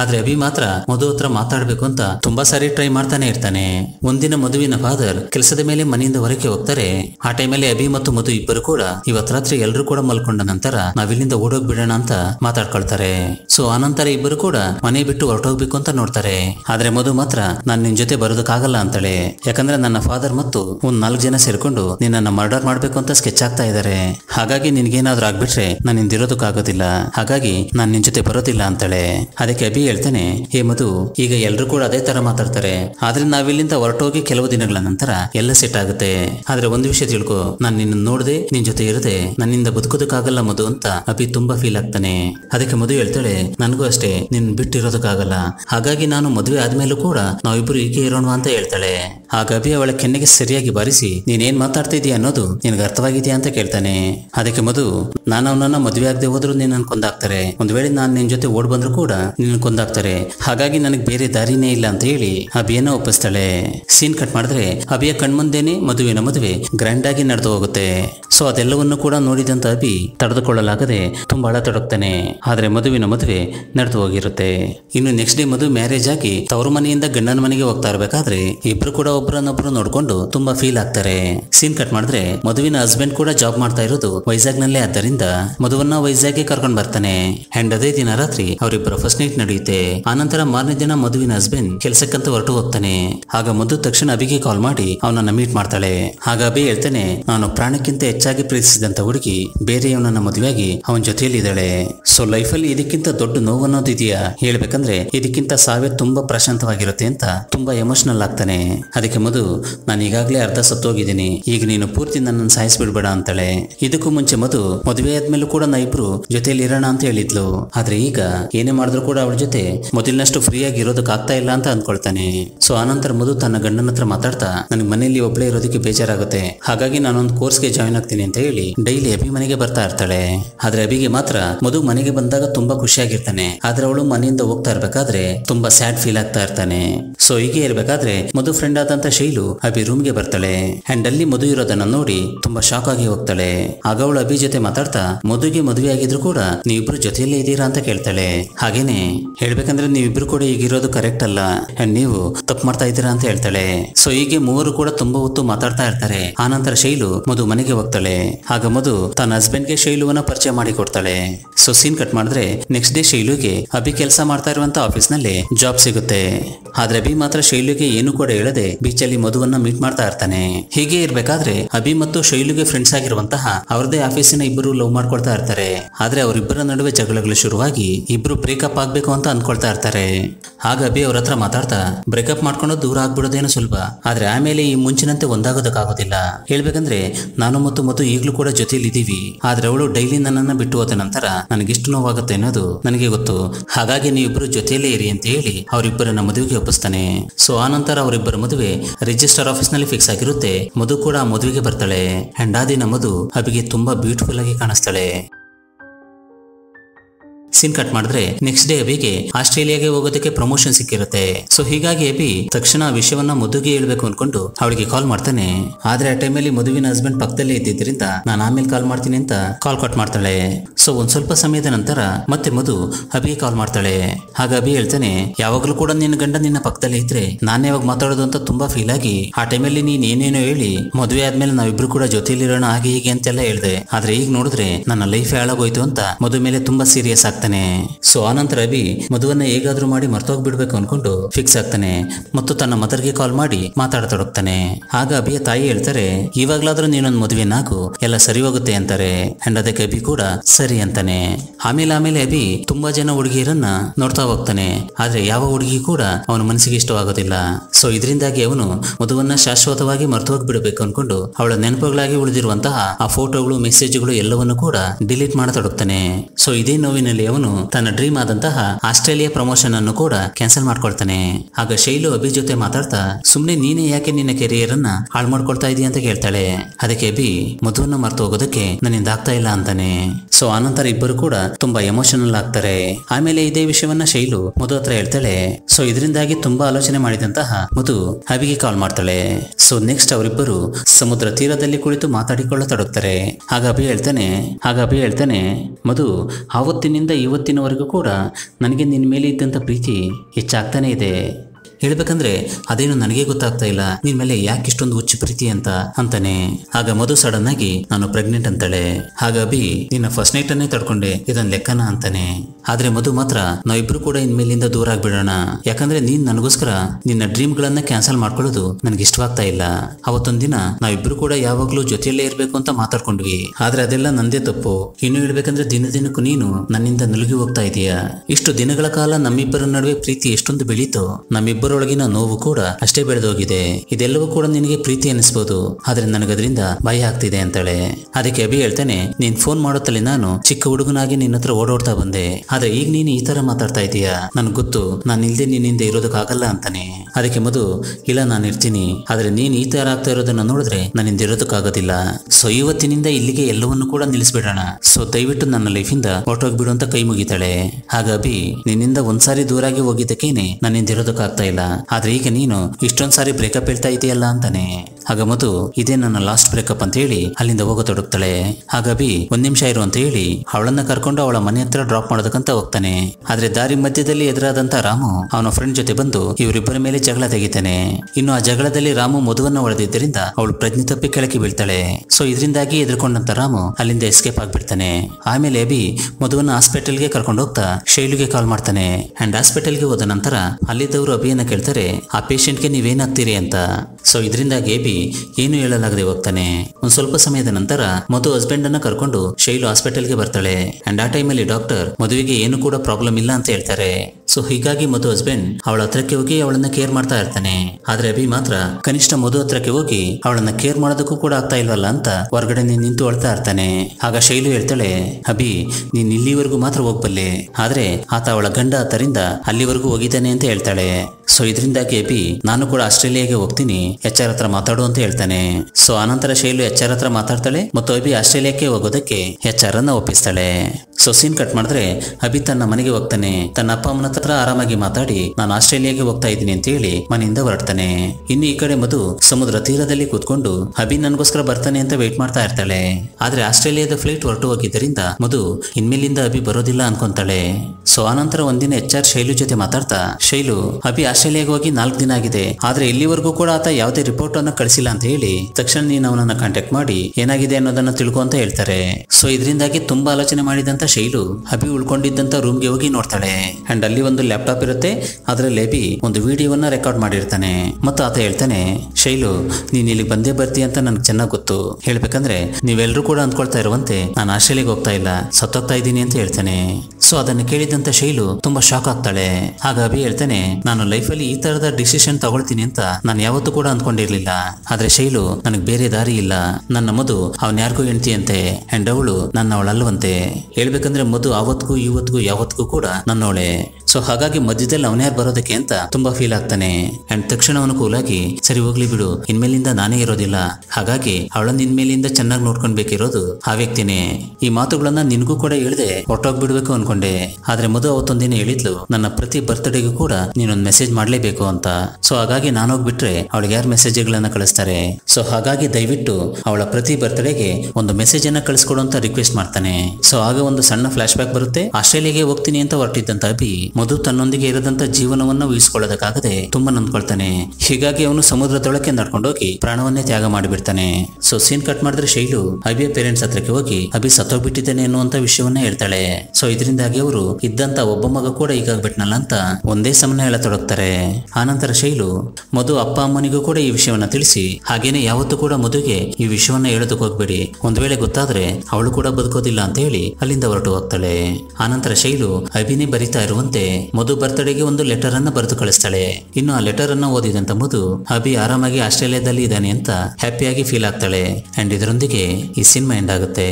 ಆದ್ರೆ ಅಭಿ ಮಾತ್ರ ಮಧು ಹತ್ರ ಮಾತಾಡ್ಬೇಕು ಅಂತ ತುಂಬಾ ಸಾರಿ ಟ್ರೈ ಮಾಡ್ತಾನೆ ಇರ್ತಾನೆ. ಒಂದಿನ ಮಧುವಿನ ಫಾದರ್ ಕೆಲಸದ ಮೇಲೆ ಮನೆಯಿಂದ ಹೊರಕ್ಕೆ ಹೋಗ್ತಾರೆ. ಆ ಟೈಮಲ್ಲಿ ಅಭಿ ಮತ್ತು ಮಧು ಇಬ್ಬರು ಕೂಡ ಇವತ್ತು ರಾತ್ರಿ ಎಲ್ಲರೂ ಕೂಡ ಮಲ್ಕೊಂಡ ನಂತರ ನಾವಿಲ್ಲಿಂದ ಓಡೋಗ್ ಬಿಡೋಣ ಅಂತ ಮಾತಾಡ್ಕೊಳ್ತಾರೆ. ಸೊ ಆನಂತರ ಇಬ್ಬರು ಕೂಡ ಮನೆ ಬಿಟ್ಟು ಹೊರಟೋಗ್ಬೇಕು ಅಂತ ನೋಡ್ತಾರೆ. ಆದ್ರೆ ಮಧು ಮಾತ್ರ ನಾನ್ ನಿನ್ ಜೊತೆ ಬರೋದಕ್ಕಾಗಲ್ಲ ಅಂತಾಳೆ. ಯಾಕಂದ್ರೆ ನನ್ನ ಫಾದರ್ ಮತ್ತು ಒಂದ್ ನಾಲ್ಕು ಜನ ಸೇರ್ಕೊಂಡು ನಿನ್ನ ಮರ್ಡರ್ ಮಾಡ್ಬೇಕು ಅಂತ ಮಾತ್ರ ಸ್ಕೆಚ್ ಆಗ್ತಾ ಇದ್ದಾರೆ. ಹಾಗಾಗಿ ನಿನ್ಗೇನಾದ್ರೂ ಆಗ್ಬಿಟ್ರೆ ನಾನು ನಿಂದಿರೋದಕ್ಕಾಗೋದಿಲ್ಲ, ಹಾಗಾಗಿ ನಾನು ನಿನ್ ಜೊತೆ ಬರೋದಿಲ್ಲ ಅಂತಾಳೆ. ಅದಕ್ಕೆ ಅಭಿ ಹೇಳ್ತಾನೆ, ಹೇ ಮಧು, ಈಗ ಎಲ್ರು ಕೂಡ ಅದೇ ತರ ಮಾತಾಡ್ತಾರೆ, ಆದ್ರೆ ನಾವಿಲ್ಲಿಂದ ಹೊರಟೋಗಿ ಕೆಲವು ದಿನಗಳ ನಂತರ ಎಲ್ಲ ಸೆಟ್ ಆಗುತ್ತೆ. ಆದ್ರೆ ಒಂದು ವಿಷಯ ತಿಳ್ಕೊ, ನಾನು ನಿನ್ನ ನೋಡದೆ ನಿನ್ ಜೊತೆ ಇರದೆ ನನ್ನಿಂದ ಬದುಕೋದಕ್ಕಾಗಲ್ಲ ಮಧು ಅಂತ ಅಭಿ ತುಂಬಾ ಫೀಲ್ ಆಗ್ತಾನೆ. ಅದಕ್ಕೆ ಮಧು ಹೇಳ್ತಾಳೆ, ನನಗೂ ಅಷ್ಟೇ ನಿನ್ ಬಿಟ್ಟಿರೋದಕ್ಕಾಗಲ್ಲ, ಹಾಗಾಗಿ ನಾನು ಮದುವೆ ಆದ್ಮೇಲೂ ಕೂಡ ನಾವಿಬ್ರು ಹೀಗೆ ಇರೋಣ ಅಂತ ಹೇಳ್ತಾಳೆ. ಆಗ ಅಭಿ ಅವಳ ಕೆನ್ನೆಗೆ ಸರಿಯಾಗಿ ಬಾರಿಸಿ, ನೀನೇನ್ ಮಾತಾಡ್ತಿದ್ಯಾ ಅನ್ನೋದು ನಿನ್ಗೆ ಅರ್ಥವಾಗಿದ್ಯಾ ಅಂತ ಕೇಳ್ತಾನೆ. ಅದಕ್ಕೆ ಮಧು, ನಾನು ಅವನನ್ನ ಮದುವೆ ಆಗದೆ ಹೋದ್ರು ನೀನ್ ಕೊಂದಾಕ್ತಾರೆ, ಒಂದ್ ವೇಳೆ ನಾನು ನಿನ್ ಜೊತೆ ಓಡ್ ಬಂದ್ರು ಕೂಡ ನಿನ್ನ ಕೊಂದಾಕ್ತಾರೆ, ಹಾಗಾಗಿ ನನಗ್ ಬೇರೆ ದಾರಿನೇ ಇಲ್ಲ ಅಂತ ಹೇಳಿ ಅಭಿಯನ್ನ ಒಪ್ಪಿಸ್ತಾಳೆ. ಸೀನ್ ಕಟ್ ಮಾಡಿದ್ರೆ ಅಭಿಯ ಕಣ್ಮುಂದೇನೆ ಮದುವೆನ ಮದುವೆ ಗ್ರ್ಯಾಂಡ್ ಆಗಿ ನಡೆದು ಹೋಗುತ್ತೆ. ಸೊ ಅದೆಲ್ಲವನ್ನು ಕೂಡ ನೋಡಿದಂತ ಅಭಿ ತಡೆದುಕೊಳ್ಳಲಾಗದೆ ತುಂಬಾ ಅಳತೊಡಗ್ತಾನೆ. ಆದ್ರೆ ಮದುವಿನ ಮದುವೆ ನಡೆದು ಹೋಗಿರುತ್ತೆ. ಇನ್ನು ನೆಕ್ಸ್ಟ್ ಡೇ ಮಧು ಮ್ಯಾರೇಜ್ ಆಗಿ ತವರು ಮನೆಯಿಂದ ಗಂಡನ ಮನೆಗೆ ಹೋಗ್ತಾ ಇರ್ಬೇಕಾದ್ರೆ ಇಬ್ರು ಕೂಡ ಒಬ್ಬರನ್ನೊಬ್ರು ನೋಡ್ಕೊಂಡು ತುಂಬಾ ಫೀಲ್ ಆಗ್ತಾರೆ. ಸೀನ್ ಕಟ್ ಮಾಡಿದ್ರೆ ಮಧುವಿನ ಹಸ್ಬೆಂಡ್ ಕೂಡ ಜಾಬ್ ಮಾಡ್ತಾ ಇರೋದು ವೈಜಾಗ್ ನಲ್ಲೇ, ಆದ್ದರಿಂದ ಮಧುವನ್ನ ವೈಜಾಗ್ ಗೆ ಕರ್ಕೊಂಡ್ ಬರ್ತಾನೆ. ಅಂಡ್ ಅದೇ ದಿನ ರಾತ್ರಿ ಅವರಿಬ್ಬರ ಫಸ್ಟ್ ನೈಟ್ ನಡೆಯುತ್ತೆ. ಆನಂತರ ಮಾರನೇ ದಿನ ಮಧುವಿನ ಹಸ್ಬೆಂಡ್ ಕೆಲಸಕ್ಕಂತ ಹೊರಟು ಹೋಗ್ತಾನೆ. ಆಗ ಮಧು ತಕ್ಷಣ ಅಭಿಗೆ ಕಾಲ್ ಮಾಡಿ ಅವನನ್ನ ಮೀಟ್ ಮಾಡ್ತಾಳೆ. ಆಗ ಅಭಿ ಹೇಳ್ತಾನೆ, ನಾನು ಪ್ರಾಣಕ್ಕಿಂತ ಹೆಚ್ಚಾಗಿ ಪ್ರೀತಿಸಿದಂತ ಹುಡುಗಿ ಬೇರೆಯವನನ್ನ ಮದುವೆಯಾಗಿ ಅವನ ಜೊತೆಯಲ್ಲಿ ಇದ್ದಾಳೆ. ಸೊ ಲೈಫ್ ಅಲ್ಲಿ ಇದಕ್ಕಿಂತ ದೊಡ್ಡ ನೋವು ಅನ್ನೋದು ಇದೆಯಾ ಹೇಳ್ಬೇಕಂದ್ರೆ ಇದಕ್ಕಿಂತ ಸಾವೇ ತುಂಬಾ ಪ್ರಶಾಂತವಾಗಿರುತ್ತೆ ಅಂತ ತುಂಬಾ ಎಮೋಷನಲ್ ಆಗ್ತಾನೆ. ಅದಕ್ಕೆ ಮಧು, ನಾನು ಈಗಾಗಲೇ ಅರ್ಧ ಸತ್ತೋಗಿದ್ದೀನಿ, ಈಗ ನೀನು ಪೂರ್ತಿ ನನ್ನನ್ನು ಸಾಯಿಸ್ಬಿಡ್ಬೇಡ ಅಂತಾಳೆ. ಇದಕ್ಕೂ ಮುಂಚೆ ಮಧು ಮದುವೆ ಆದ್ಮೇಲೂ ಕೂಡ ನಾ ಇಬ್ರು ಜೊತೆಯಲ್ಲಿ ಇರೋಣ ಅಂತ ಹೇಳಿದ್ಲು, ಆದ್ರೆ ಈಗ ಏನೇ ಮಾಡಿದ್ರು ಕೂಡ ಅವಳ ಜೊತೆ ಮೊದಲಿನಷ್ಟು ಫ್ರೀ ಆಗಿ ಇರೋದಕ್ಕೆ ಆಗ್ತಾ ಇಲ್ಲ ಅಂತ ಅನ್ಕೊಳ್ತಾನೆ. ಸೊ ಆನಂತರ ಮಧು ತನ್ನ ಗಂಡನ ಹತ್ರ ಮಾತಾಡ್ತಾ, ನನಗೆ ಮನೆಯಲ್ಲಿ ಒಬ್ಬಳೇ ಇರೋದಕ್ಕೆ ಬೇಜಾರಾಗುತ್ತೆ, ಹಾಗಾಗಿ ನಾನೊಂದು ಕೋರ್ಸ್ಗೆ ಜಾಯಿನ್ ಆಗ್ತೀನಿ ಅಂತ ಹೇಳಿ ಡೈಲಿ ಅಭಿ ಮನೆಗೆ ಬರ್ತಾ ಇರ್ತಾಳೆ. ಆದ್ರೆ ಅಭಿಗೆ ಮಾತ್ರ ಮಧು ಮನೆಗೆ ಬಂದಾಗ ತುಂಬಾ ಖುಷಿಯಾಗಿರ್ತಾನೆ, ಆದ್ರೆ ಅವಳು ಮನೆಯಿಂದ ಹೋಗ್ತಾ ಇರ್ಬೇಕಾದ್ರೆ ತುಂಬಾ ಸ್ಯಾಡ್ ಫೀಲ್ ಆಗ್ತಾ ಇರ್ತಾನೆ. ಸೊ ಹೀಗೆ ಇರ್ಬೇಕಾದ್ರೆ ಮಧು ಫ್ರೆಂಡ್ ಆದಂತ ಶೈಲು ಅಭಿ ರೂಮ್ಗೆ ಬರ್ತಾಳೆ. ಅಂಡ್ ಅಲ್ಲಿ ಮಧು ಇರೋದನ್ನ ನೋಡಿ ತುಂಬಾ ಶಾಕ್ ಆಗಿ ಹೋಗ್ತಾಳೆ. ಆಗ ಅವಳು ಅಭಿ ಜೊತೆ ಮಾತಾಡ್ತಾ, ಮಧುಗೆ ಮದುವೆ ಆಗಿದ್ರು ಕೂಡ ನೀವಿಬ್ರು ಜೊತೆಯಲ್ಲೇ ಇದ್ದೀರಾ ಅಂತ ಕೇಳ್ತಾಳೆ. ಹಾಗೇನೆ ಹೇಳ್ಬೇಕಂದ್ರೆ ನೀವಿಬ್ರು ಕೂಡ ಈಗಿರೋದು ಕರೆಕ್ಟ್ ಅಲ್ಲ, ಅಂಡ್ ನೀವು ತಪ್ಪು ಮಾಡ್ತಾ ಇದ್ದೀರಾ ಅಂತ ಹೇಳ್ತಾಳೆ. ಸೊ ಹೀಗೆ ಮೂವರು ಕೂಡ ತುಂಬಾ ಹೊತ್ತು ಮಾತಾಡ್ತಾ ಇರ್ತಾರೆ. ಆನಂತರ ಶೈಲು ಮಧು ಮನೆಗೆ ಹೋಗ್ತಾಳೆ. ಆಗ ಮಧು ತನ್ನ ಹಸ್ಬೆಂಡ್ ಗೆ ಶೈಲುವನ್ನ ಪರಿಚಯ ಮಾಡಿ ಕೊಡ್ತಾಳೆ. ಸೊ ಸೀನ್ ಕಟ್ ಮಾಡಿದ್ರೆ ನೆಕ್ಸ್ಟ್ ಡೇ ಶೈಲುಗೆ ಅಭಿ ಕೆಲಸ ಮಾಡ್ತಾ ಇರುವಂತ ಆಫೀಸ್ ನಲ್ಲಿ ಜಾಬ್ ಸಿಗುತ್ತೆ. ಆದ್ರೆ ಅಭಿ ಮಾತ್ರ ಶೈಲುಗೆ ಏನು ಕೂಡ ಹೇಳದೆ ಬೀಚ್ ಅಲ್ಲಿ ಮಧುವನ್ನ ಮೀಟ್ ಮಾಡ್ತಾ ಇರ್ತಾನೆ. ಹೀಗೆ ಇರ್ಬೇಕಾದ್ರೆ ಅಭಿ ಮತ್ತು ಶೈಲುಗೆ ಫ್ರೆಂಡ್ಸ್ ಆಗಿರುವಂತಹ ಅವ್ರದೇ ಆಫೀಸಿನ ಇಬ್ಬರು ಲವ್ ಮಾಡ್ಕೊಳ್ತಾ ಇರ್ತಾರೆ. ಆದ್ರೆ ಅವರಿಬ್ಬರ ನಡುವೆ ಜಗಳಗಳು ಶುರುವಾಗಿ ಇಬ್ರು ಬ್ರೇಕಪ್ ಆಗ್ಬೇಕು ಅಂತ ಅನ್ಕೊಳ್ತಾ ಇರ್ತಾರೆ. ಆಗ ಅಭಿ ಅವ್ರ ಹತ್ರ ಮಾತಾಡ್ತಾ, ಬ್ರೇಕಪ್ ಮಾಡ್ಕೊಂಡು ದೂರ ಆಗ್ಬಿಡೋದೇನು ಸುಲಭ, ಆದ್ರೆ ಆಮೇಲೆ ಈ ಮುಂಚಿನಂತೆ ಒಂದಾಗೋದಕ್ಕಾಗೋದಿಲ್ಲ. ಹೇಳ್ಬೇಕಂದ್ರೆ ನಾನು ಮತ್ತು ಮಧು ಈಗಲೂ ಕೂಡ ಜೊತೆಯಲ್ಲಿ ಇದೀವಿ, ಆದ್ರೆ ಅವಳು ಡೈಲಿ ನನ್ನನ್ನ ಬಿಟ್ಟು ಹೋದ ನಂತರ ನನಗಿಷ್ಟು ನೋವಾಗುತ್ತೆ ಅನ್ನೋದು ನನಗೆ ಗೊತ್ತು, ಹಾಗಾಗಿ ನೀವಿಬ್ರು ಜೊತೆಯಲ್ಲೇ ಇರಿ ಅಂತ ಹೇಳಿ ಅವರಿಬ್ಬರನ್ನ ಮದುವೆಗೆ ಒಪ್ಪಿಸ್ತಾನೆ. ಸೊ ಆನಂತರ ಅವರಿಬ್ಬರ ಮದುವೆ ರಿಜಿಸ್ಟರ್ ಆಫೀಸ್ ನಲ್ಲಿ ಫಿಕ್ಸ್ ಆಗಿರುತ್ತೆ. ಮಧು ಕೂಡ ಆ ಮದುವೆಗೆ ಬರ್ತಾಳೆ. ಅಂಡ್ ಆ ದಿನ ಮಧು ಅಭಿಗೆ ತುಂಬಾ ಬ್ಯೂಟಿಫುಲ್ ಆಗಿ ಕಾಣಿಸ್ತಾಳೆ. ಸೀನ್ ಕಟ್ ಮಾಡಿದ್ರೆ ನೆಕ್ಸ್ಟ್ ಡೇ ಅಭಿಗೆ ಆಸ್ಟ್ರೇಲಿಯಾಗೆ ಹೋಗೋದಕ್ಕೆ ಪ್ರಮೋಷನ್ ಸಿಕ್ಕಿರುತ್ತೆ. ಸೊ ಹೀಗಾಗಿ ಅಭಿ ತಕ್ಷಣ ಆ ವಿಷಯವನ್ನ ಮಧುಗೆ ಹೇಳ್ಬೇಕು ಅನ್ಕೊಂಡು ಅವಳಿಗೆ ಕಾಲ್ ಮಾಡ್ತಾನೆ. ಆದ್ರೆ ಆ ಟೈಮಲ್ಲಿ ಮಧುವಿನ ಹಸ್ಬೆಂಡ್ ಪಕ್ಕದಲ್ಲೇ ಇದ್ದಿದ್ದರಿಂದ ನಾನು ಆಮೇಲೆ ಕಾಲ್ ಮಾಡ್ತೀನಿ ಅಂತ ಕಾಲ್ ಕಟ್ ಮಾಡ್ತಾಳೆ. ಸೊ ಒಂದ್ ಸ್ವಲ್ಪ ಸಮಯದ ನಂತರ ಮತ್ತೆ ಮಧು ಅಭಿಗೆ ಕಾಲ್ ಮಾಡ್ತಾಳೆ. ಆಗ ಅಭಿ ಹೇಳ್ತಾನೆ, ಯಾವಾಗ್ಲೂ ಕೂಡ ನಿನ್ನ ಗಂಡ ನಿನ್ನ ಪಕ್ಕದಲ್ಲೇ ಇದ್ರೆ ನಾನು ಯಾವಾಗ ಮಾತಾಡೋದು ಅಂತ ತುಂಬಾ ಫೀಲ್ ಆಗಿ ಆ ಟೈಮಲ್ಲಿ ನೀನ್ ಏನೇನೋ ಹೇಳಿ ಮದುವೆ ಆದ್ಮೇಲೆ ನಾವಿಬ್ರು ಕೂಡ ಜೊತೆಯಲ್ಲಿರೋಣ ಹಾಗೆ ಹೀಗೆ ಅಂತೆಲ್ಲ ಹೇಳ್ದೆ, ಆದ್ರೆ ಈಗ ನೋಡಿದ್ರೆ ನನ್ನ ಲೈಫ್ ಹಾಳಾಗೋಯ್ತು ಅಂತ ಮಧು ಮೇಲೆ ತುಂಬಾ ಸೀರಿಯಸ್ ಆಗ್ತಾನೆ. ಸೊ ಆನಂತರ ಅಭಿ ಮಧುವನ್ನ ಹೇಗಾದ್ರೂ ಮಾಡಿ ಮರ್ತೋಗ್ಬಿಡ್ಬೇಕು ಅನ್ಕೊಂಡು ಫಿಕ್ಸ್ ಆಗ್ತಾನೆ ಮತ್ತು ತನ್ನ ಮದರ್ಗೆ ಕಾಲ್ ಮಾಡಿ ಮಾತಾಡತೊಡಗ್ತಾನೆ. ಆಗ ಅಭಿಯ ತಾಯಿ ಹೇಳ್ತಾರೆ, ಇವಾಗ್ಲಾದ್ರೂ ನೀನೊಂದ್ ಮದುವೆ ನಾಕು ಎಲ್ಲ ಸರಿ ಹೋಗುತ್ತೆ ಅಂತಾರೆ. ಅಂಡ್ ಅದಕ್ಕೆ ಅಭಿ ಕೂಡ ಸರಿ ಅಂತಾನೆ. ಆಮೇಲೆ ಆಮೇಲೆ ಅಭಿ ತುಂಬಾ ಜನ ಹುಡುಗಿಯರನ್ನ ನೋಡ್ತಾ ಹೋಗ್ತಾನೆ, ಆದ್ರೆ ಯಾವ ಹುಡುಗಿ ಕೂಡ ಅವನ ಮನಸ್ಸಿಗೆ ಇಷ್ಟವಾಗೋದಿಲ್ಲ. ಸೊ ಇದರಿಂದಾಗಿ ಅವನು ಮಧುವನ್ನ ಶಾಶ್ವತವಾಗಿ ಮರ್ತೋಗ್ಬಿಡ್ಬೇಕು ಅನ್ಕೊಂಡು ಅವಳ ನೆನಪುಗಳಾಗಿ ಉಳಿದಿರುವಂತಹ ಆ ಫೋಟೋಗಳು, ಮೆಸೇಜ್ಗಳು ಎಲ್ಲವನ್ನು ಕೂಡ ಡಿಲೀಟ್ ಮಾಡತೊಡಗ್ತಾನೆ. ಸೊ ಇದೇ ನೋವಿನಲ್ಲಿ ಅವನು ತನ್ನ ಡ್ರೀಮ್ ಆದಂತಹ ಆಸ್ಟ್ರೇಲಿಯಾ ಪ್ರಮೋಷನ್ ಅನ್ನು ಕೂಡ ಕ್ಯಾನ್ಸಲ್ ಮಾಡ್ಕೊಳ್ತಾನೆ. ಆಗ ಶೈಲು ಅಭಿ ಜೊತೆ ಮಾತಾಡ್ತಾ, ಸುಮ್ನೆ ನೀನೇ ಯಾಕೆ ನಿನ್ನ ಕೆರಿಯರ್ ಅನ್ನ ಹಾಳು ಮಾಡ್ಕೊಳ್ತಾ ಇದೀಯ ಅಂತ ಕೇಳ್ತಾಳೆ. ಅದಕ್ಕೆ ಅಭಿ ಮಧುವನ್ನ ಮರ್ತು ಹೋಗೋದಕ್ಕೆ ನನ್ನಿಂದ ಆಗ್ತಾ ಇಲ್ಲ ಅಂತಾನೆ. ಸೊ ಆನಂತರ ಇಬ್ಬರು ಕೂಡ ತುಂಬಾ ಎಮೋಷನಲ್ ಆಗ್ತಾರೆ. ಆಮೇಲೆ ಇದೇ ವಿಷಯವನ್ನ ಶೈಲು ಮಧು ಹತ್ರ ಹೇಳ್ತಾಳೆ. ಸೊ ಇದರಿಂದಾಗಿ ತುಂಬಾ ಆಲೋಚನೆ ಮಾಡಿದಂತಹ ಮಧು ಅಭಿಗೆ ಕಾಲ್ ಮಾಡ್ತಾಳೆ. ಸೊ ನೆಕ್ಸ್ಟ್ ಅವರಿಬ್ಬರು ಸಮುದ್ರ ತೀರದಲ್ಲಿ ಕುಳಿತು ಮಾತಾಡಿಕೊಳ್ಳತೊಡಗ್ತಾರೆ. ಆಗ ಅಭಿ ಹೇಳ್ತಾನೆ ಆಗ ಅಭಿ ಹೇಳ್ತಾನೆ ಮಧು, ಆವತ್ತಿನಿಂದ ಇವತ್ತಿನವರೆಗೂ ಕೂಡ ನನಗೆ ನಿನ್ನ ಮೇಲೆ ಇದ್ದಂಥ ಪ್ರೀತಿ ಹೆಚ್ಚಾಗ್ತಾನೆ ಇದೆ. ಹೇಳ್ಬೇಕಂದ್ರೆ ಅದೇನು ನನಗೆ ಗೊತ್ತಾಗ್ತಾ ಇಲ್ಲ, ನಿನ್ ಮೇಲೆ ಯಾಕೆ ಇಷ್ಟೊಂದು ಹುಚ್ಚು ಪ್ರೀತಿ ಅಂತ ಅಂತಾನೆ. ಆಗ ಮಧು ಸಡನ್ ಆಗಿ ನಾನು ಪ್ರೆಗ್ನೆಂಟ್ ಅಂತಾಳೆ. ಆಗ ಅಭಿ ನಿನ್ನ ಫಸ್ಟ್ ನೈಟ್ ಅನ್ನೇ ತಡ್ಕೊಂಡೆ, ಇದನ್ ಲೆಕ್ಕನ ಅಂತಾನೆ. ಆದ್ರೆ ಮಧು ಮಾತ್ರ ನಾವಿಬ್ರು ಕೂಡ ಇನ್ಮೇಲಿಂದ ದೂರ ಆಗ್ಬಿಡೋಣ, ಯಾಕಂದ್ರೆ ನೀನ್ ನನಗೋಸ್ಕರ ನಿನ್ನ ಡ್ರೀಮ್ ಗಳನ್ನ ಕ್ಯಾನ್ಸಲ್ ಮಾಡ್ಕೊಳ್ಳೋದು ನನ್ಗೆ ಇಷ್ಟವಾಗ್ತಾ ಇಲ್ಲ. ಅವತ್ತೊಂದಿನ ನಾವಿಬ್ರು ಕೂಡ ಯಾವಾಗ್ಲೂ ಜೊತೆಯಲ್ಲೇ ಇರ್ಬೇಕು ಅಂತ ಮಾತಾಡ್ಕೊಂಡ್ವಿ, ಆದ್ರೆ ಅದೆಲ್ಲ ನಂದೇ ತಪ್ಪು. ಇನ್ನು ಹೇಳ್ಬೇಕಂದ್ರೆ ದಿನ ದಿನಕ್ಕೂ ನೀನು ನನ್ನಿಂದ ನಲುಗಿ ಹೋಗ್ತಾ ಇದೀಯಾ. ಇಷ್ಟು ದಿನಗಳ ಕಾಲ ನಮ್ಮಿಬ್ಬರ ನಡುವೆ ಪ್ರೀತಿ ಎಷ್ಟೊಂದು ಬೆಳೀತು, ನಮ್ಮಿಬ್ಬರೊಳಗಿನ ನೋವು ಕೂಡ ಅಷ್ಟೇ ಬೆಳೆದೋಗಿದೆ. ಇದೆಲ್ಲವೂ ಕೂಡ ನಿನಗೆ ಪ್ರೀತಿ ಅನಿಸ್ಬೋದು, ಆದ್ರೆ ನನಗದ್ರಿಂದ ಭಯ ಆಗ್ತಿದೆ ಅಂತಾಳೆ. ಅದಕ್ಕೆ ಅಭಿ ಹೇಳ್ತಾನೆ, ನೀನ್ ಫೋನ್ ಮಾಡೋತ್ತಲ್ಲಿ ನಾನು ಚಿಕ್ಕ ಹುಡುಗನಾಗಿ ನಿನ್ನ ಹತ್ರ ಓಡಾಡ್ತಾ ಬಂದೆ, ಆದ್ರೆ ಈಗ ನೀನು ಈ ತರ ಮಾತಾಡ್ತಾ ಇದೀಯ, ನನ್ ಗೊತ್ತು ನಾನು ಇಲ್ದೆ ನಿನ್ನಿಂದ ಇರೋದಕ್ಕಾಗಲ್ಲ ಅಂತಾನೆ. ಅದಕ್ಕೆ ಮಧು, ಇಲ್ಲ ನಾನು ಇರ್ತೀನಿ, ಆದ್ರೆ ನೀನ್ ಈ ತರ ಆಗ್ತಾ ಇರೋದನ್ನ ನೋಡಿದ್ರೆ ನನ್ನಿಂದ ಇರೋದಕ್ಕಾಗೋದಿಲ್ಲ. ಸೊ ಇವತ್ತಿನಿಂದ ಇಲ್ಲಿಗೆ ಎಲ್ಲವನ್ನು ಕೂಡ ನಿಲ್ಲಿಸ್ಬಿಡೋಣ, ಸೊ ದಯವಿಟ್ಟು ನನ್ನ ಲೈಫ್ ಇಂದ ಹೊರಟೋಗ್ಬಿಡು ಅಂತ ಕೈ ಮುಗಿತಾಳೆ. ಆಗ ಅಭಿ, ನಿನ್ನಿಂದ ಒಂದ್ಸಾರಿ ದೂರಾಗಿ ಹೋಗಿದ್ದಕ್ಕೇನೆ ನನ್ನಿಂದ ಇರೋದಕ್ಕಾಗ್ತಾ ಇಲ್ಲ, ಆದ್ರೆ ಈಗ ನೀನು ಇಷ್ಟೊಂದ್ ಸಾರಿ ಬ್ರೇಕಪ್ ಹೇಳ್ತಾ ಇದೆಯಲ್ಲ ಅಂತಾನೆ. ಆಗ ಮಧು, ಇದೇ ನನ್ನ ಲಾಸ್ಟ್ ಬ್ರೇಕಪ್ ಅಂತ ಹೇಳಿ ಅಲ್ಲಿಂದ ಹೋಗತೊಡಗ್ತಾಳೆ. ಆಗ ಅಭಿ ಒಂದ್ ನಿಮಿಷ ಇರು ಅಂತ ಹೇಳಿ ಅವಳನ್ನ ಕರ್ಕೊಂಡು ಅವಳ ಮನೆ ಹತ್ರ ಡ್ರಾಪ್ ಮಾಡೋದಕ್ಕಂತ ಹೋಗ್ತಾನೆ. ಆದ್ರೆ ದಾರಿ ಮಧ್ಯದಲ್ಲಿ ಎದುರಾದಂತ ರಾಮು ಅವನ ಫ್ರೆಂಡ್ ಜೊತೆ ಬಂದು ಇವರಿಬ್ಬರ ಮೇಲೆ ಜಗಳ ತೆಗಿತಾನೆ. ಇನ್ನು ಆ ಜಗಳದಲ್ಲಿ ರಾಮು ಮಧುವನ್ನ ಹೊಡೆದಿದ್ದರಿಂದ ಅವಳು ಪ್ರಜ್ಞೆ ತಪ್ಪಿ ಕೆಳಕಿ ಬೀಳ್ತಾಳೆ. ಸೊ ಇದರಿಂದಾಗಿ ಎದುರ್ಕೊಂಡಂತ ರಾಮು ಅಲ್ಲಿಂದ ಎಸ್ಕೇಪ್ ಆಗ್ಬಿಡ್ತಾನೆ. ಆಮೇಲೆ ಅಭಿ ಮಧುವನ್ನ ಹಾಸ್ಪಿಟಲ್ಗೆ ಕರ್ಕೊಂಡು ಹೋಗ್ತಾ ಶೈಲುಗೆ ಕಾಲ್ ಮಾಡ್ತಾನೆ. ಅಂಡ್ ಹಾಸ್ಪಿಟಲ್ಗೆ ಹೋದ ನಂತರ ಅಲ್ಲಿದ್ದವರು ಅಭಿಯನ್ನ ಕೇಳ್ತಾರೆ, ಆ ಪೇಷಂಟ್ಗೆ ನೀವೇನಾಗ್ತೀರಿ ಅಂತ. ಸೊ ಇದರಿಂದಾಗಿ ಅಭಿ ಏನು ಹೇಳಲಾಗದೆ ಹೋಗ್ತಾನೆ. ಒಂದ್ ಸ್ವಲ್ಪ ಸಮಯದ ನಂತರ ಮಧು ಹಸ್ಬೆಂಡ್ ಅನ್ನ ಕರ್ಕೊಂಡು ಶೈಲು ಹಾಸ್ಪಿಟಲ್ಗೆ ಬರ್ತಾಳೆ. ಅಂಡ್ ಆ ಟೈಮ್ ಅಲ್ಲಿ ಡಾಕ್ಟರ್ ಮಧುವಿಗೆ ಏನು ಕೂಡ ಪ್ರಾಬ್ಲಮ್ ಇಲ್ಲ ಅಂತ ಹೇಳ್ತಾರೆ. ಸೊ ಹೀಗಾಗಿ ಮಧು ಹಸ್ಬೆಂಡ್ ಅವಳ ಹತ್ರಕ್ಕೆ ಹೋಗಿ ಅವಳನ್ನ ಕೇರ್ ಮಾಡ್ತಾ ಇರ್ತಾನೆ. ಆದ್ರೆ ಅಭಿ ಮಾತ್ರ ಕನಿಷ್ಠ ಮಧು ಹತ್ರಕ್ಕೆ ಹೋಗಿ ಅವಳನ್ನ ಕೇರ್ ಮಾಡೋದಕ್ಕೂ ಕೂಡ ಆಗ್ತಾ ಇಲ್ವಲ್ಲ ಅಂತ ಹೊರಗಡೆ ನಿಂತು ಅಳ್ತಾ ಇರ್ತಾನೆ. ಆಗ ಶೈಲು ಹೇಳ್ತಾಳೆ, ಅಭಿ ನೀನ್ ಇಲ್ಲಿವರೆಗೂ ಮಾತ್ರ ಹೋಗ್ಬಲ್ಲೆ, ಆದ್ರೆ ಆತ ಅವಳ ಗಂಡ ಆತರಿಂದ ಅಲ್ಲಿವರೆಗೂ ಹೋಗಿದ್ದಾನೆ ಅಂತ ಹೇಳ್ತಾಳೆ. ಸೊ ಇದರಿಂದಾಗಿ ಅಭಿ ನಾನು ಕೂಡ ಆಸ್ಟ್ರೇಲಿಯಾಗೆ ಹೋಗ್ತೀನಿ, ಎಚ್ ಆರ್ ಹತ್ರ ಮಾತಾಡು ಅಂತ ಹೇಳ್ತಾನೆ. ಸೊ ಆನಂತರ ಶೈಲು ಎಚ್ ಆರ್ ಹತ್ರ ಮಾತಾಡ್ತಾಳೆ ಮತ್ತು ಅಭಿ ಆಸ್ಟ್ರೇಲಿಯಾಕ್ಕೆ ಹೋಗೋದಕ್ಕೆ ಎಚ್ ಆರ್ ಅನ್ನ ಒಪ್ಪಿಸ್ತಾಳೆ. ಸೊ ಸೀನ್ ಕಟ್ ಮಾಡಿದ್ರೆ ಅಭಿ ತನ್ನ ಮನೆಗೆ ಹೋಗ್ತಾನೆ. ತನ್ನ ಅಪ್ಪ ಅಮ್ಮನ ಹತ್ರ ಆರಾಮಾಗಿ ಮಾತಾಡಿ ನಾನು ಆಸ್ಟ್ರೇಲಿಯಾಗೆ ಹೋಗ್ತಾ ಇದ್ದೀನಿ ಅಂತ ಹೇಳಿ ಮನೆಯಿಂದ ಹೊರಡ್ತಾನೆ. ಇನ್ನು ಈ ಕಡೆ ಮಧು ಸಮುದ್ರ ತೀರದಲ್ಲಿ ಕೂತ್ಕೊಂಡು ಅಭಿ ನನ್ಗೋಸ್ಕರ ಬರ್ತಾನೆ ಅಂತ ವೇಟ್ ಮಾಡ್ತಾ ಇರ್ತಾಳೆ. ಆದ್ರೆ ಆಸ್ಟ್ರೇಲಿಯಾದ ಫ್ಲೈಟ್ ಹೊರಟು ಹೋಗಿದ್ದರಿಂದ ಮಧು ಇನ್ಮೇಲಿಂದ ಅಭಿ ಬರೋದಿಲ್ಲ ಅನ್ಕೊಂತಾಳೆ. ಸೊ ಆನಂತರ ಒಂದಿನ ಎಚ್ ಆರ್ ಶೈಲು ಜೊತೆ ಮಾತಾಡ್ತಾ, ಶೈಲು ಅಭಿ ಆಸ್ಟ್ರೇಲಿಯಾಗೆ ಹೋಗಿ ನಾಲ್ಕು ದಿನ ಆಗಿದೆ, ಆದ್ರೆ ಇಲ್ಲಿವರೆಗೂ ಕೂಡ ಆತ ಯಾವುದೇ ರಿಪೋರ್ಟ್ ಅನ್ನ ಕಳಿಸಿಲ್ಲ ಅಂತ ಹೇಳಿ ತಕ್ಷಣ ನೀನು ಅವನನ್ನ ಕಾಂಟ್ಯಾಕ್ಟ್ ಮಾಡಿ ಏನಾಗಿದೆ ಅನ್ನೋದನ್ನ ತಿಳ್ಕೊ ಅಂತ ಹೇಳ್ತಾರೆ. ಸೊ ಇದರಿಂದಾಗಿ ತುಂಬಾ ಆಲೋಚನೆ ಮಾಡಿದಂತ ಶೈಲು ಅಭಿ ಉಳ್ಕೊಂಡಿದ್ದಂತ ರೂಮ್ ಗೆ ಹೋಗಿ ನೋಡ್ತಾಳೆ. ಅಂಡ್ ಅಲ್ಲಿ ಒಂದು ಲ್ಯಾಪ್ಟಾಪ್ ಇರುತ್ತೆ, ಅದ್ರಲ್ಲಿ ಅಭಿ ಒಂದು ವಿಡಿಯೋವನ್ನ ರೆಕಾರ್ಡ್ ಮಾಡಿರ್ತಾನೆ. ಮತ್ತು ಆತ ಹೇಳ್ತಾನೆ, ಶೈಲು ನೀನ್ ಇಲ್ಲಿ ಬಂದೇ ಬರ್ತಿ ಅಂತ ನನ್ಗೆ ಚೆನ್ನಾಗ್ ಗೊತ್ತು, ಹೇಳ್ಬೇಕಂದ್ರೆ ನೀವೆಲ್ಲರೂ ಕೂಡ ಅಂದ್ಕೊಳ್ತಾ ಇರುವಂತೆ ನಾನು ಆಸ್ಟ್ರೇಲಿಯಾಗೆ ಹೋಗ್ತಾ ಇಲ್ಲ, ಸತ್ತೋಗ್ತಾ ಇದ್ದೀನಿ ಅಂತ ಹೇಳ್ತಾನೆ. ಸೊ ಅದನ್ನ ಕೇಳಿದಂತ ಶೈಲು ತುಂಬಾ ಶಾಕ್ ಆಗ್ತಾಳೆ. ಆಗ ಅಭಿ ಹೇಳ್ತಾನೆ, ನಾನು ಲೈಫ್ ಅಲ್ಲಿ ಈ ತರದ ಡಿಸಿಷನ್ ತಗೊಳ್ತೀನಿ ಅಂತ ನಾನು ಯಾವತ್ತೂ ಕೂಡ ಅಂದ್ಕೊಂಡಿರ್ಲಿಲ್ಲ, ಆದ್ರೆ ಶೈಲು ನನಗ್ ಬೇರೆ ದಾರಿ ಇಲ್ಲ, ನನ್ನ ಮಧು ಅವನ್ ಯಾರಿಗೂ ಹೆಂಡ್ತಿ ಅಂತೆ, ಅಂಡ್ ಅವಳು ನನ್ನ ಅವಳಲ್ವಂತೆ, ಹೇಳ್ಬೇಕಂದ್ರೆ ಮಧು ಆವತ್ಗೂ ಇವತ್ಗೂ ಯಾವತ್ಗೂ ಕೂಡ ನನ್ನೋಳೆ. ಸೊ ಹಾಗಾಗಿ ಮಧ್ಯದಲ್ಲಿ ಅವನ್ಯಾರು ಬರೋದಕ್ಕೆ ಅಂತ ತುಂಬಾ ಫೀಲ್ ಆಗ್ತಾನೆ. ಅಂಡ್ ತಕ್ಷಣ ಅವನು ಕೂಲಾಗಿ, ಸರಿ ಹೋಗ್ಲಿ ಬಿಡು, ಇನ್ಮೇಲಿಂದ ನಾನೇ ಇರೋದಿಲ್ಲ, ಹಾಗಾಗಿ ಅವಳನ್ನ ಇನ್ಮೇಲಿಂದ ಚೆನ್ನಾಗಿ ನೋಡ್ಕೊಂಡ್ಬೇಕಿರೋದು ಆ ವ್ಯಕ್ತಿನೇ, ಈ ಮಾತುಗಳನ್ನ ನಿನ್ಗೂ ಕೂಡ ಹೇಳ್ದೆ ಹೊಟ್ಟೋಗ್ಬಿಡ್ಬೇಕು ಅನ್ಕೊಂಡೆ, ಆದ್ರೆ ಮಧು ಅವತ್ತೊಂದಿನ ಹೇಳಿದ್ಲು ನನ್ನ ಪ್ರತಿ ಬರ್ತ್ಡೇಗೂ ಕೂಡ ನೀನೊಂದ್ ಮೆಸೇಜ್ ಮಾಡ್ಲೇಬೇಕು ಅಂತ. ಸೊ ಹಾಗಾಗಿ ನಾನೋಗ್ಬಿಟ್ರೆ ಅವಳಿಗೆ ಯಾರು ಮೆಸೇಜ್ ಗಳನ್ನ ಕಳಿಸ್ತಾರೆ, ಸೊ ಹಾಗಾಗಿ ದಯವಿಟ್ಟು ಅವಳ ಪ್ರತಿ ಬರ್ತ್ಡೇಗೆ ಒಂದು ಮೆಸೇಜ್ ಅನ್ನ ಕಳಿಸ್ಕೊಡುವಂತ ರಿಕ್ವೆಸ್ಟ್ ಮಾಡ್ತಾನೆ. ಸೊ ಆಗ ಒಂದು ಸಣ್ಣ ಫ್ಲಾಶ್ ಬ್ಯಾಕ್ ಬರುತ್ತೆ. ಆಸ್ಟ್ರೇಲಿಯಾಗೆ ಹೋಗ್ತೀನಿ ಅಂತ ಹೊರಟಿದ್ದಂತ ಅಭಿ ಮಧು ತನ್ನೊಂದಿಗೆ ಇರದಂತ ಜೀವನವನ್ನು ಉಳಿಸಿಕೊಳ್ಳೋದಕ್ಕಾಗದೆ ತುಂಬಾ ನೊಂದ್ಕೊಳ್ತಾನೆ. ಹೀಗಾಗಿ ಅವನು ಸಮುದ್ರದೊಳಕ್ಕೆ ನಡ್ಕೊಂಡೋಗಿ ಪ್ರಾಣವನ್ನೇ ತ್ಯಾಗ ಮಾಡಿಬಿಡ್ತಾನೆ. ಸೊ ಸೀನ್ ಕಟ್ ಮಾಡಿದ್ರೆ ಶೈಲು ಅಭಿಯ ಪೇರೆಂಟ್ಸ್ ಹತ್ರಕ್ಕೆ ಹೋಗಿ ಅಭಿ ಸತ್ತೋಗ್ಬಿಟ್ಟಿದ್ದಾನೆ ಅನ್ನುವಂತ ವಿಷಯವನ್ನ ಹೇಳ್ತಾಳೆ. ಸೊ ಇದರಿಂದಾಗಿ ಅವರು ಇದ್ದಂತ ಒಬ್ಬ ಮಗ ಕೂಡ ಈಗಾಗ್ಬಿಟ್ನಲ್ಲ ಅಂತ ಒಂದೇ ಸಮನೆ ಹೇಳತೊಡಗ್ತಾರೆ. ಆನಂತರ ಶೈಲು ಮಧು ಅಪ್ಪ ಅಮ್ಮನಿಗೂ ಕೂಡ ಈ ವಿಷಯವನ್ನ ತಿಳಿಸಿ, ಹಾಗೇನೆ ಯಾವತ್ತೂ ಕೂಡ ಮಧುಗೆ ಈ ವಿಷಯವನ್ನ ಹೇಳೋದಕ್ಕೆ ಹೋಗ್ಬೇಡಿ, ಒಂದ್ ವೇಳೆ ಗೊತ್ತಾದ್ರೆ ಅವಳು ಕೂಡ ಬದುಕೋದಿಲ್ಲ ಅಂತ ಹೇಳಿ ಅಲ್ಲಿಂದ ಹೊರಟು ಹೋಗ್ತಾಳೆ. ಆನಂತರ ಶೈಲು ಅಭಿನೇ ಬರಿತಾ ಇರುವಂತೆ ಮಧು ಬರ್ತಡೆಗೆ ಒಂದು ಲೆಟರ್ ಅನ್ನ ಬರೆದು ಕಳಿಸ್ತಾಳೆ. ಇನ್ನು ಆ ಲೆಟರ್ ಅನ್ನ ಓದಿದಂತ ಮಧು ಅಭಿ ಆರಾಮಾಗಿ ಆಸ್ಟ್ರೇಲಿಯಾದಲ್ಲಿ ಇದ್ದಾನೆ ಅಂತ ಹ್ಯಾಪಿಯಾಗಿ ಫೀಲ್ ಆಗ್ತಾಳೆ. ಅಂಡ್ ಇದರೊಂದಿಗೆ ಈ ಸಿನಿಮಾ ಎಂಡ್ ಆಗುತ್ತೆ.